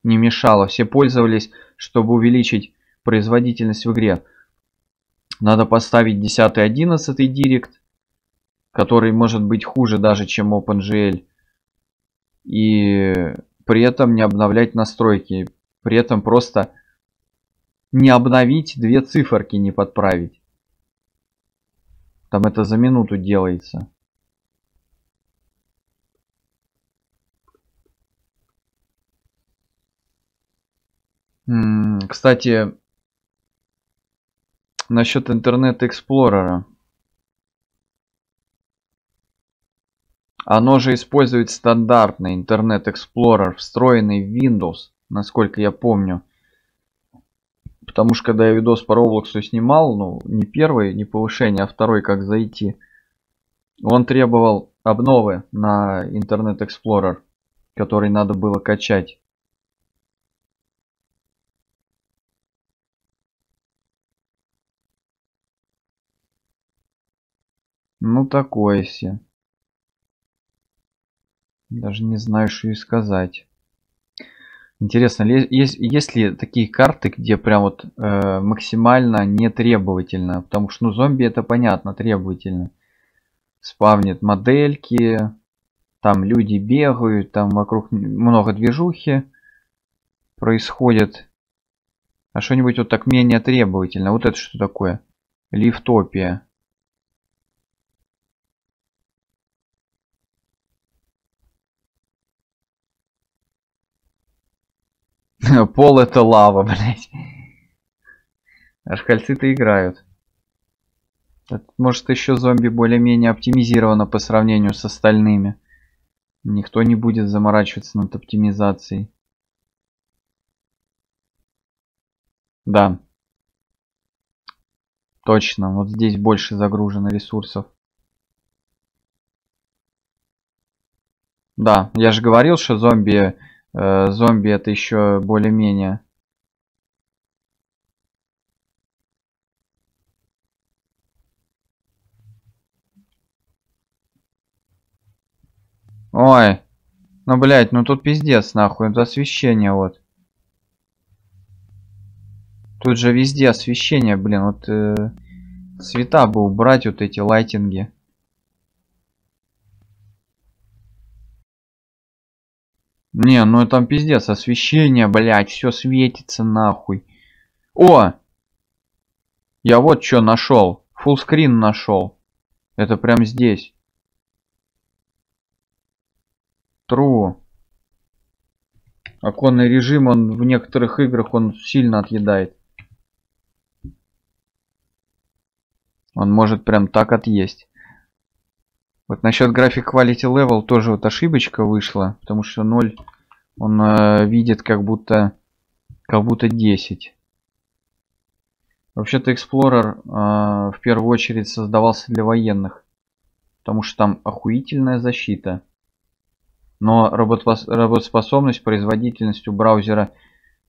не мешала. Все пользовались, чтобы увеличить производительность в игре. Надо поставить десятый, одиннадцатый Direct, который может быть хуже даже, чем OpenGL. И при этом не обновлять настройки. При этом просто не обновить, две циферки не подправить. Там это за минуту делается. М-м, кстати, насчет Internet Explorer. Оно же использует стандартный Internet Explorer, встроенный в Windows, насколько я помню. Потому что когда я видос по Роблоксу снимал, ну не первый, не повышение, а второй, как зайти, он требовал обновы на Internet Explorer, который надо было качать. Ну такое все. Даже не знаю, что и сказать. Интересно, есть, есть ли такие карты, где прям вот э, максимально не требовательно? Потому что, ну, зомби это понятно, требовательно. Спавнят модельки, там люди бегают, там вокруг много движухи происходит. А что-нибудь вот так менее требовательно. Вот это что такое? Лифтопия. Пол это лава, блять. Аж кольцы-то играют. Может еще зомби более-менее оптимизировано по сравнению с остальными. Никто не будет заморачиваться над оптимизацией. Да. Точно, вот здесь больше загружено ресурсов. Да, я же говорил, что зомби... Зомби это еще более-менее. Ой. Ну, блядь, ну тут пиздец, нахуй. Это освещение, вот. Тут же везде освещение, блин. Вот э, цвета бы убрать, вот эти лайтинги. Не, ну там пиздец, освещение, блядь, все светится нахуй. О! Я вот что нашел. Фуллскрин нашел. Это прям здесь. True. Оконный режим, он в некоторых играх он сильно отъедает. Он может прям так отъесть. Вот насчет график quality level тоже вот ошибочка вышла, потому что ноль он э, видит как будто как будто десять. Вообще-то Explorer э, в первую очередь создавался для военных, потому что там охуительная защита. Но работоспособность, производительность у браузера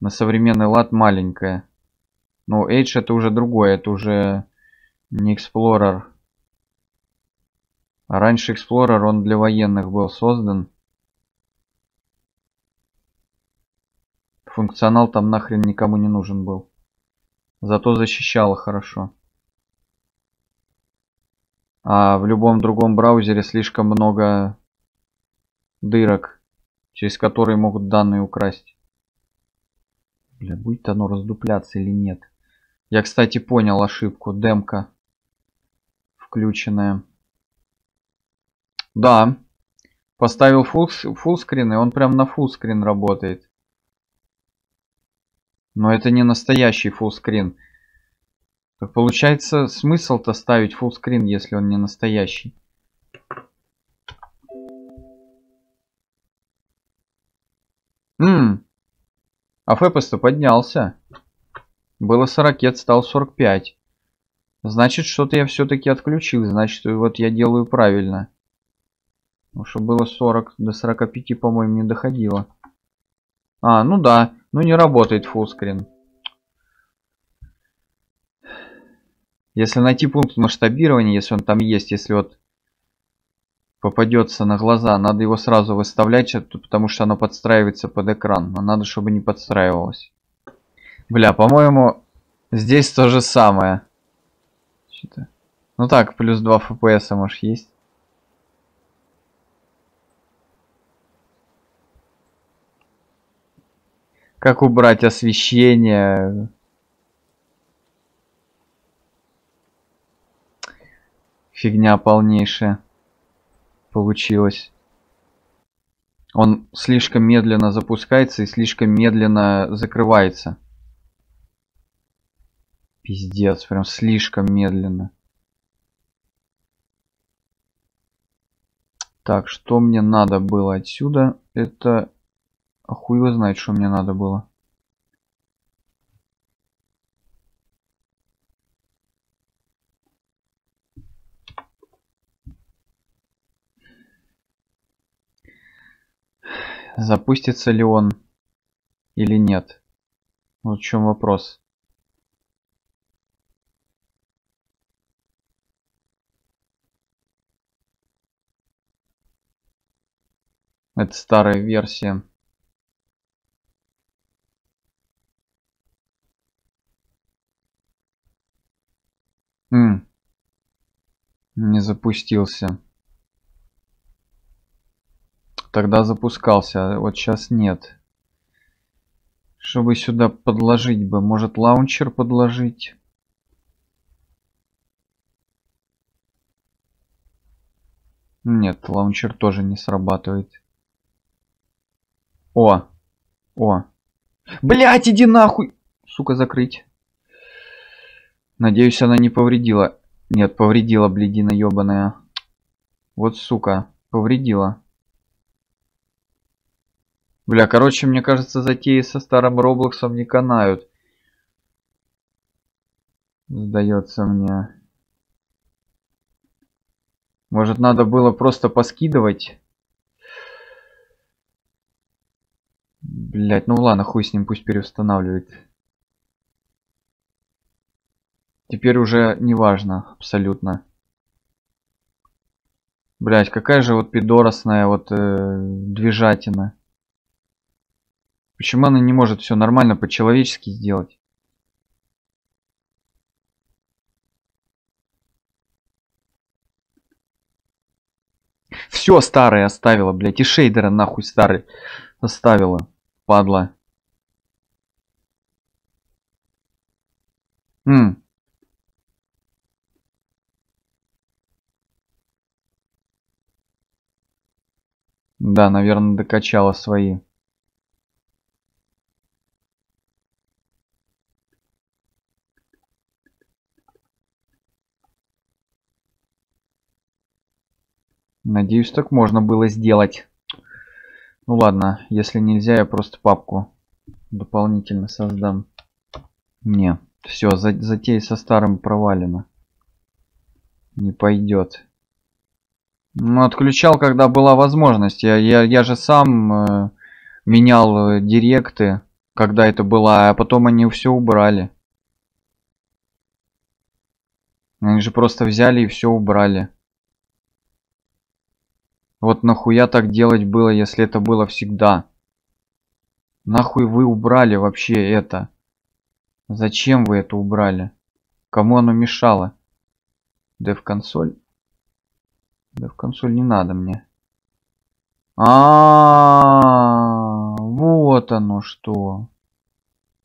на современный лад маленькая. Но Edge это уже другое, это уже не Explorer. А раньше Explorer он для военных был создан. Функционал там нахрен никому не нужен был. Зато защищало хорошо. А в любом другом браузере слишком много дырок, через которые могут данные украсть. Бля, будет оно раздупляться или нет? Я, кстати, понял ошибку. Демка включенная. Да. Поставил фуллскрин, и он прям на фуллскрин работает. Но это не настоящий фуллскрин. Так получается, смысл-то ставить фуллскрин, если он не настоящий. Ммм. А фэпэс-то поднялся. Было сорок, стал сорок пять. Значит, что-то я все-таки отключил. Значит, вот я делаю правильно. Потому что было сорок, до сорока пяти, по-моему, не доходило. А, ну да. Ну не работает фуллскрин. Если найти пункт масштабирования, если он там есть, если вот попадется на глаза, надо его сразу выставлять, потому что оно подстраивается под экран. Но надо, чтобы не подстраивалось. Бля, по-моему, здесь то же самое. Что-то... Ну так, плюс два эф пи эс, может, есть. Как убрать освещение? Фигня полнейшая получилось. Он слишком медленно запускается и слишком медленно закрывается. Пиздец, прям слишком медленно. Так, что мне надо было отсюда? Это... А хуй его знает, что мне надо было. Запустится ли он или нет? Вот в чем вопрос. Это старая версия. М-м, не запустился. Тогда запускался, а вот сейчас нет. Чтобы сюда подложить бы, может лаунчер подложить. Нет, лаунчер тоже не срабатывает. О, о, блять, иди нахуй, сука, закрыть. Надеюсь, она не повредила. Нет, повредила, блядина ёбаная. Вот сука, повредила. Бля, короче, мне кажется, затеи со старым Роблоксом не канают. Сдается мне. Может, надо было просто поскидывать? Блять, ну ладно, хуй с ним, пусть переустанавливает. Теперь уже не важно, абсолютно. Блять, какая же вот пидоросная вот э, движатина. Почему она не может все нормально по-человечески сделать? Все старое оставила, блядь. И шейдеры нахуй старый оставила. Падла. М. Да, наверное, докачала свои. Надеюсь, так можно было сделать. Ну ладно, если нельзя, я просто папку дополнительно создам. Не, все, затея со старым провалена. Не пойдет. Ну, отключал, когда была возможность. Я, я, я же сам э, менял директы, когда это было, а потом они все убрали. Они же просто взяли и все убрали. Вот нахуя так делать было, если это было всегда? Нахуй вы убрали вообще это? Зачем вы это убрали? Кому оно мешало? Dev-консоль. Dev-консоль не надо мне. А-а-а, вот оно что.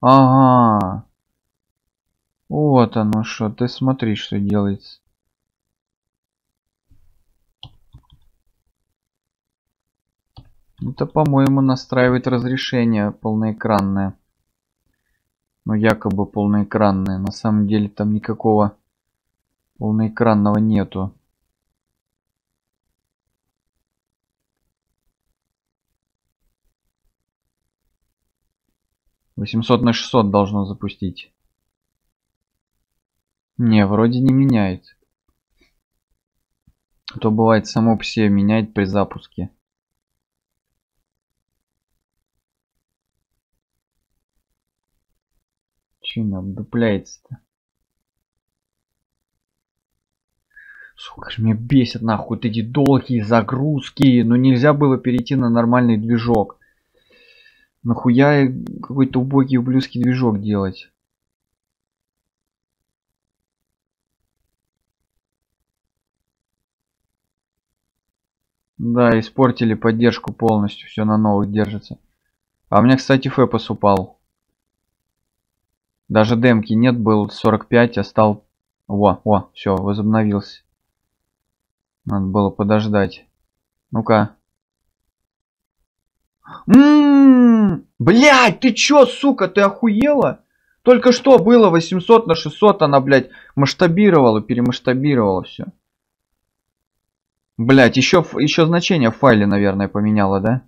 Ага. Вот оно что. Ты смотри, что делается. Это, по-моему, настраивать разрешение полноэкранное. Ну, якобы полноэкранное. На самом деле там никакого полноэкранного нету. восемьсот на шестьсот должно запустить. Не, вроде не меняет. А то бывает само по себе меняет при запуске. Обдупляется-то. Сука, ж меня бесит нахуй эти долгие загрузки. Ну нельзя было перейти на нормальный движок. Нахуя какой-то убогий ублюдский движок делать? Да, испортили поддержку полностью. Все на новых держится. А у меня, кстати, фепос упал. Даже демки нет, был сорок пять, а стал... Во, во, все, возобновился. Надо было подождать. Ну-ка. Ммм, блядь, ты чё, сука, ты охуела? Только что было восемьсот на шестьсот, она, блядь, масштабировала, перемасштабировала все. Блядь, еще, еще значение в файле, наверное, поменяла, да?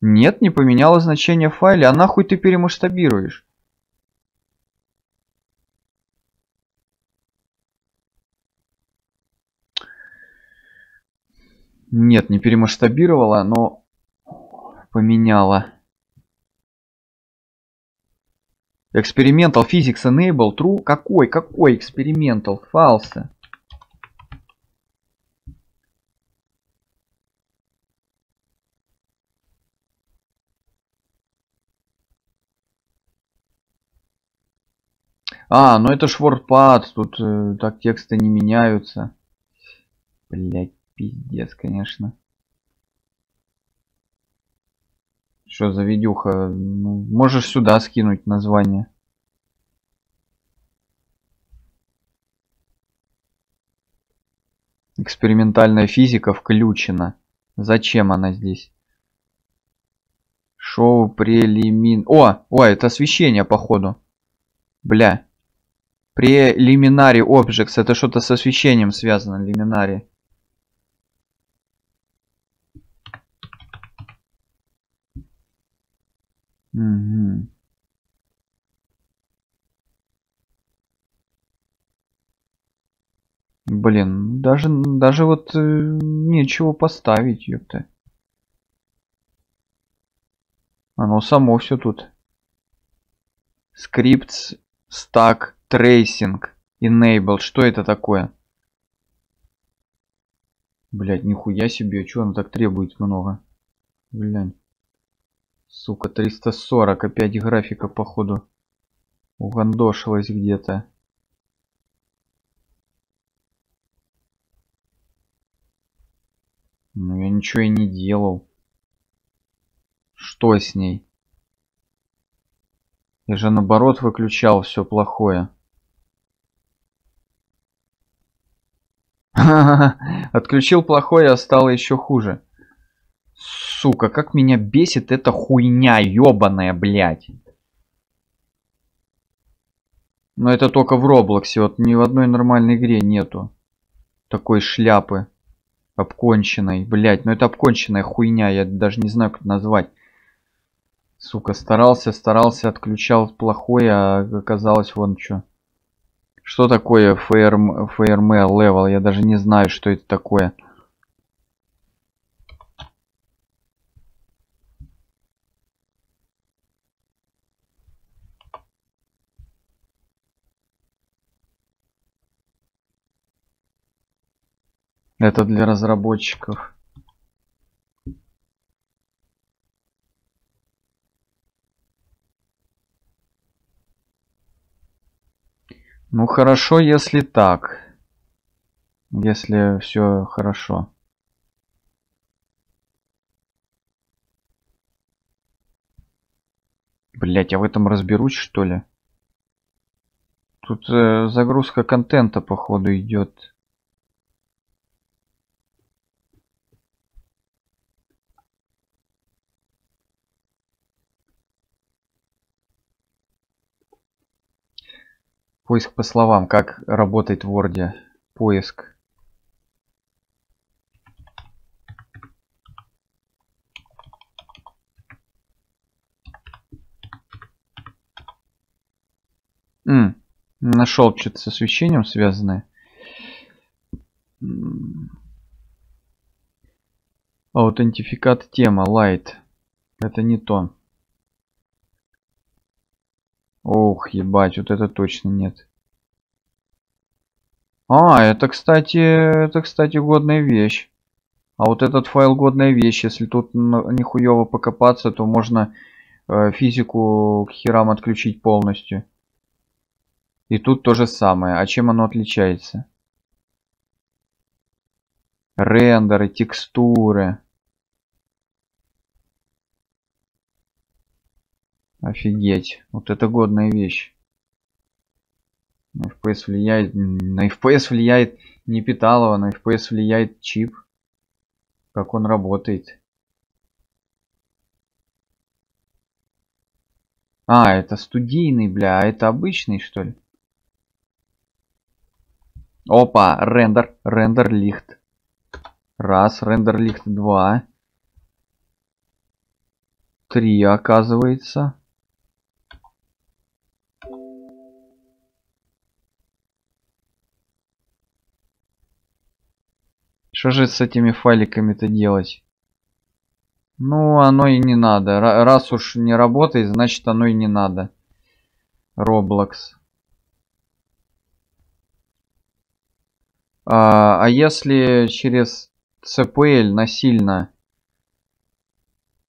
Нет, не поменяла значение в файле, а нахуй ты перемасштабируешь? Нет, не перемасштабировала, но поменяла. Experimental physics enable true. Какой? Какой experimental? False. А, ну это ж WordPad. Тут э, так тексты не меняются. Блять. Пиздец, конечно. Что за видюха? Ну, можешь сюда скинуть название. Экспериментальная физика включена. Зачем она здесь? Шоу прелимин... О! О, это освещение, походу. Бля. Preliminary Objects. Это что-то с освещением связано. Лиминари. Угу. Блин, даже даже вот э, нечего поставить, ёпта. Оно само все тут. Scripts, stack, tracing, enable. Что это такое? Блять, нихуя себе, чего оно так требует много? Блин. Сука, триста сорок, опять графика, походу, угандошилась где-то. Ну, я ничего и не делал. Что с ней? Я же, наоборот, выключал все плохое. Отключил плохое, а стало еще хуже. Сука, как меня бесит эта хуйня ёбаная, блядь. Но это только в Роблоксе, вот ни в одной нормальной игре нету такой шляпы. Обконченной. Блять, ну это обконченная хуйня. Я даже не знаю, как это назвать. Сука, старался, старался, отключал плохое, а оказалось вон что. Что такое эф эр эм level? Я даже не знаю, что это такое. Это для разработчиков. Ну хорошо, если так. Если все хорошо. Блять, я в этом разберусь, что ли? Тут э, загрузка контента, походу, идет. Поиск по словам. Как работает в Word? Поиск. М-м, нашел что-то с освещением связанное. Аутентификат тема. Light. Это не то. Ох, ебать, вот это точно нет. А, это, кстати, это, кстати, годная вещь. А вот этот файл годная вещь. Если тут нихуево покопаться, то можно э, физику к херам отключить полностью. И тут то же самое. А чем оно отличается? Рендеры, текстуры. Офигеть, вот это годная вещь. На эф пи эс влияет, на эф пи эс влияет не Питалова, на эф пи эс влияет чип, как он работает. А, это студийный, бля, а это обычный, что ли? Опа, рендер, рендер лихт. Раз, рендер лихт два. Три, оказывается. Что же с этими файликами-то делать? Ну, оно и не надо. Раз уж не работает, значит оно и не надо. Roblox. А, а если через си пи эл насильно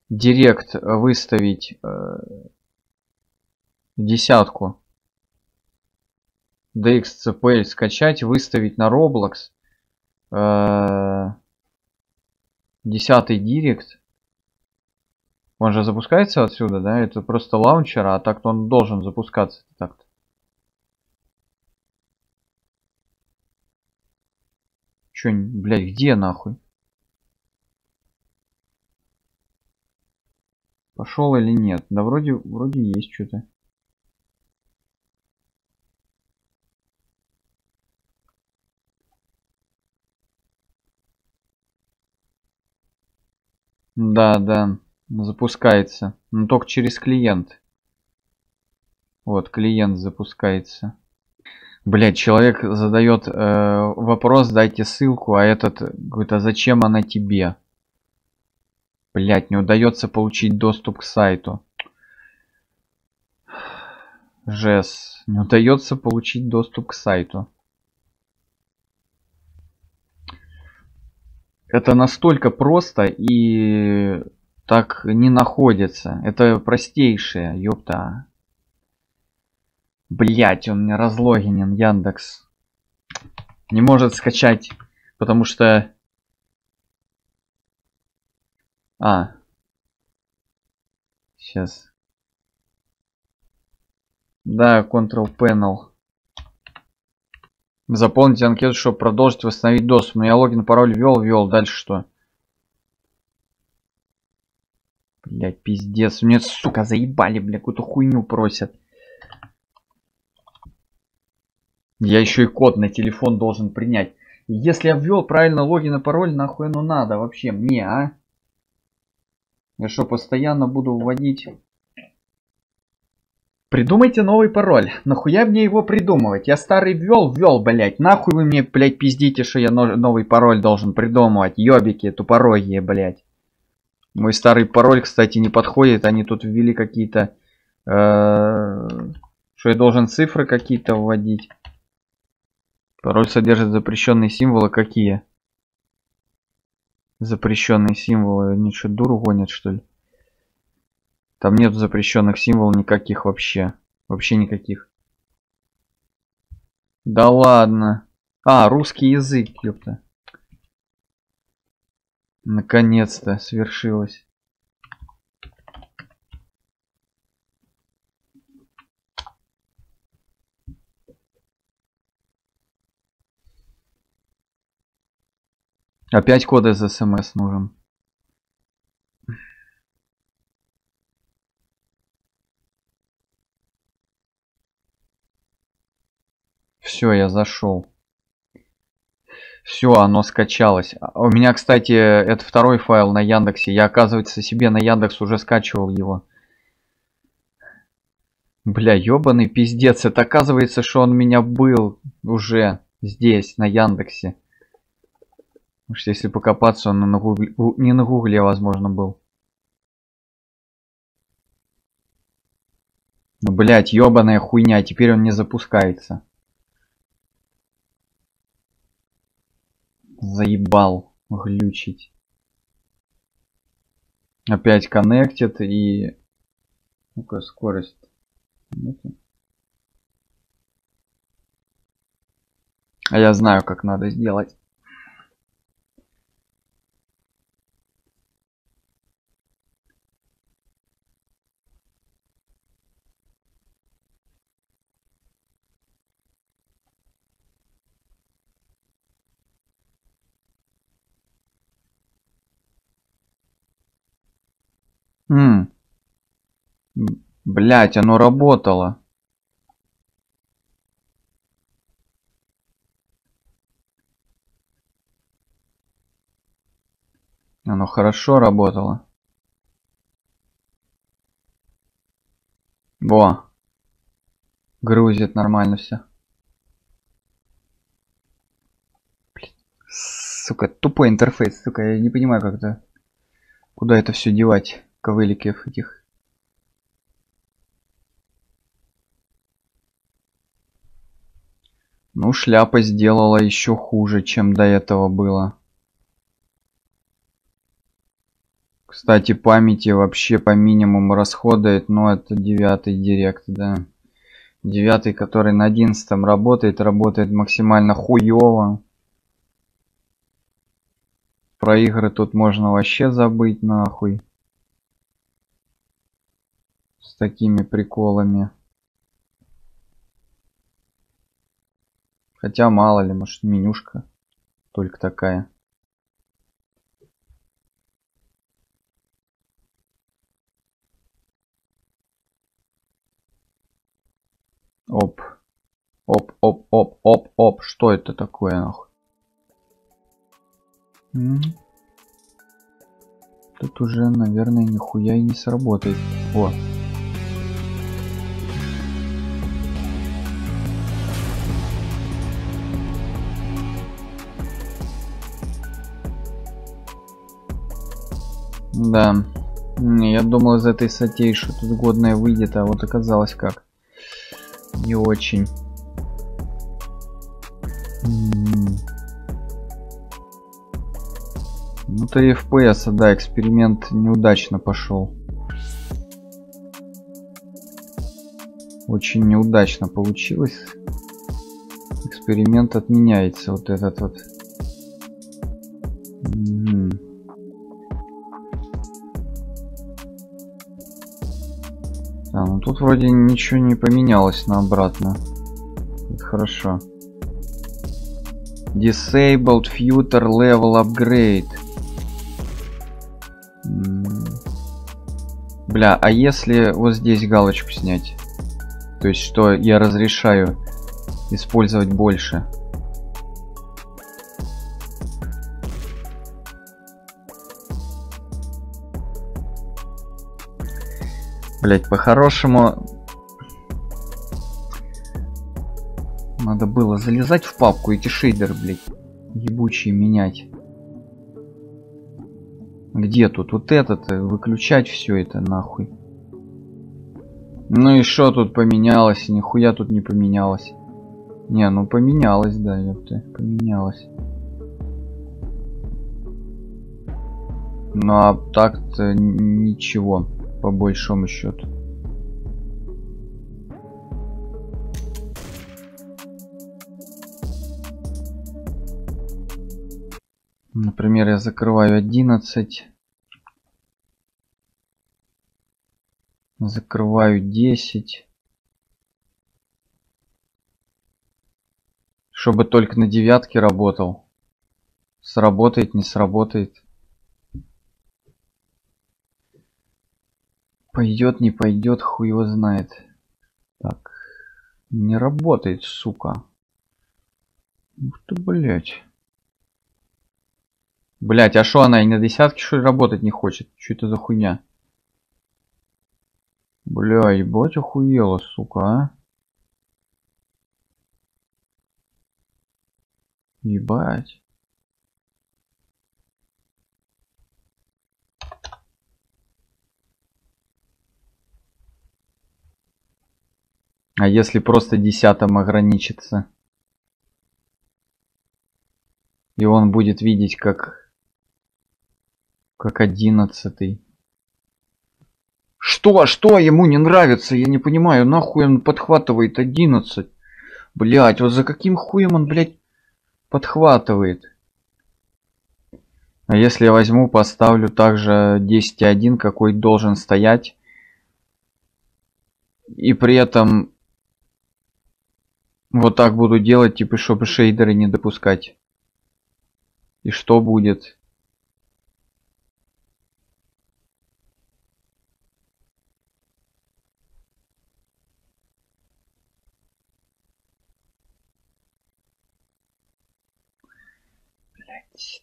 директ выставить э, десятку? ди экс си пи эл скачать, выставить на Roblox. Десятый директ, он же запускается отсюда, да? Это просто лаунчер, а так-то он должен запускаться так-то. Чё, блядь, где нахуй? Пошел или нет? Да вроде, вроде есть что-то. Да, да, запускается. Но только через клиент. Вот, клиент запускается. Блять, человек задает э, вопрос, дайте ссылку, а этот говорит, а зачем она тебе? Блять, не удается получить доступ к сайту. Жес, не удается получить доступ к сайту. Это настолько просто и так не находится. Это простейшее, ёпта. Блять, он не разлогинен, Яндекс. Не может скачать, потому что... А. Сейчас. Да, Control Panel. Заполнить анкету, чтобы продолжить восстановить доступ. Но я логин, пароль ввел, ввел. Дальше что? Блять, пиздец. Мне, сука, заебали, бля, какую-то хуйню просят. Я еще и код на телефон должен принять. Если я ввел правильно логин и пароль, нахуй ну надо вообще мне, а? Я что, постоянно буду вводить? Придумайте новый пароль. Нахуя мне его придумывать? Я старый ввел, ввел, блядь. Нахуй вы мне, блядь, пиздите, что я новый пароль должен придумывать. Ёбики, тупорогие, блядь. Мой старый пароль, кстати, не подходит. Они тут ввели какие-то... Э, что я должен цифры какие-то вводить. Пароль содержит запрещенные символы. Какие? Запрещенные символы. Они что, дуру гонят, что ли? Там нет запрещенных символов никаких вообще. Вообще никаких. Да ладно. А, русский язык, ёпта. Наконец-то свершилось. Опять код из эс эм эс нужен. Все, я зашел. Все, оно скачалось. У меня, кстати, это второй файл на Яндексе. Я, оказывается, себе на Яндекс уже скачивал его. Бля, ебаный пиздец. Это оказывается, что он у меня был уже здесь, на Яндексе. Потому что если покопаться, он на гугле, не на гугле, возможно, был. Блять, ебаная хуйня. Теперь он не запускается. Заебал глючить. Опять коннектит и... Ну-ка, скорость. А я знаю, как надо сделать. Ммм. Блять, оно работало. Оно хорошо работало. Во. Грузит нормально все. Блин, сука, тупой интерфейс, сука, я не понимаю, как это. Куда это все девать? Ковыликов этих. Ну, шляпа сделала еще хуже, чем до этого было. Кстати, памяти вообще по минимуму расходует, но это девятый директ, да. Девятый, который на одиннадцатом работает, работает максимально хуево. Про игры тут можно вообще забыть, нахуй. С такими приколами. Хотя мало ли, может, менюшка только такая. Оп. Оп, оп, оп, оп, оп. Что это такое, нахуй? М-м. Тут уже, наверное, нихуя и не сработает. Вот. Да, я думал, из этой статьи что-то годное выйдет, а вот оказалось как. Не очень. М-м-м. Внутри эф пи эс, да, эксперимент неудачно пошел. Очень неудачно получилось. Эксперимент отменяется, вот этот вот. А, ну тут вроде ничего не поменялось на обратно. Это хорошо. Disabled Future Level Upgrade. Бля, а если вот здесь галочку снять? То есть, что я разрешаю использовать больше. Блять, по-хорошему надо было залезать в папку эти шейдеры, блять, ебучие менять. Где тут? Вот этот, выключать все это нахуй. Ну и что тут поменялось? Нихуя тут не поменялось. Не, ну поменялось, да, ёпты, поменялось. Ну а так-то ничего, по большому счету. Например, я закрываю одиннадцать. Закрываю десять. Чтобы только на девятке работал. Сработает, не сработает. Пойдет, не пойдет, хуй его знает. Так. Не работает, сука. Ух ты, блять. Блять, а шо она и на десятке что ли работать не хочет? Что это за хуйня? Бля, ебать охуела, сука, а? Ебать. А если просто десятым ограничиться? И он будет видеть, как... Как одиннадцатый. Что? Что ему не нравится? Я не понимаю, нахуй он подхватывает одиннадцать? Блять, вот за каким хуем он, блять, подхватывает? А если я возьму, поставлю также десять и один, какой должен стоять. И при этом вот так буду делать, типа, чтобы шейдеры не допускать. И что будет?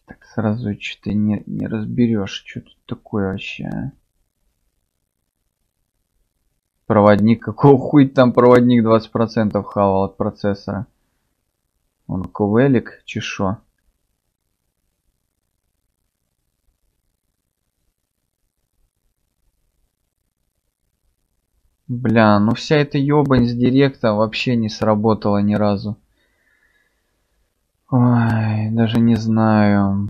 Так сразу что-то не, не разберешь, что тут такое вообще, а? Проводник, какого хуй там проводник двадцать процентов хавал от процессора? Он кувелик, чешо. Бля, ну вся эта ёбань с директа вообще не сработала ни разу. Ой, даже не знаю,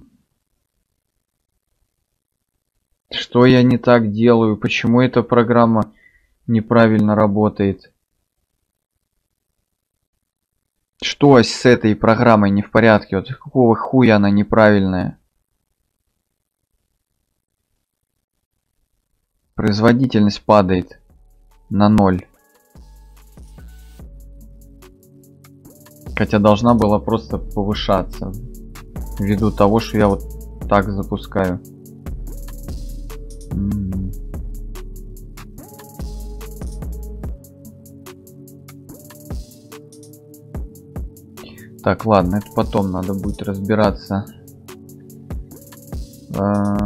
что я не так делаю, почему эта программа неправильно работает. Что с этой программой не в порядке? Вот какого хуя она неправильная? Производительность падает на ноль. Хотя должна была просто повышаться. Ввиду того, что я вот так запускаю. М-м. Так, ладно, это потом надо будет разбираться. А-а-а.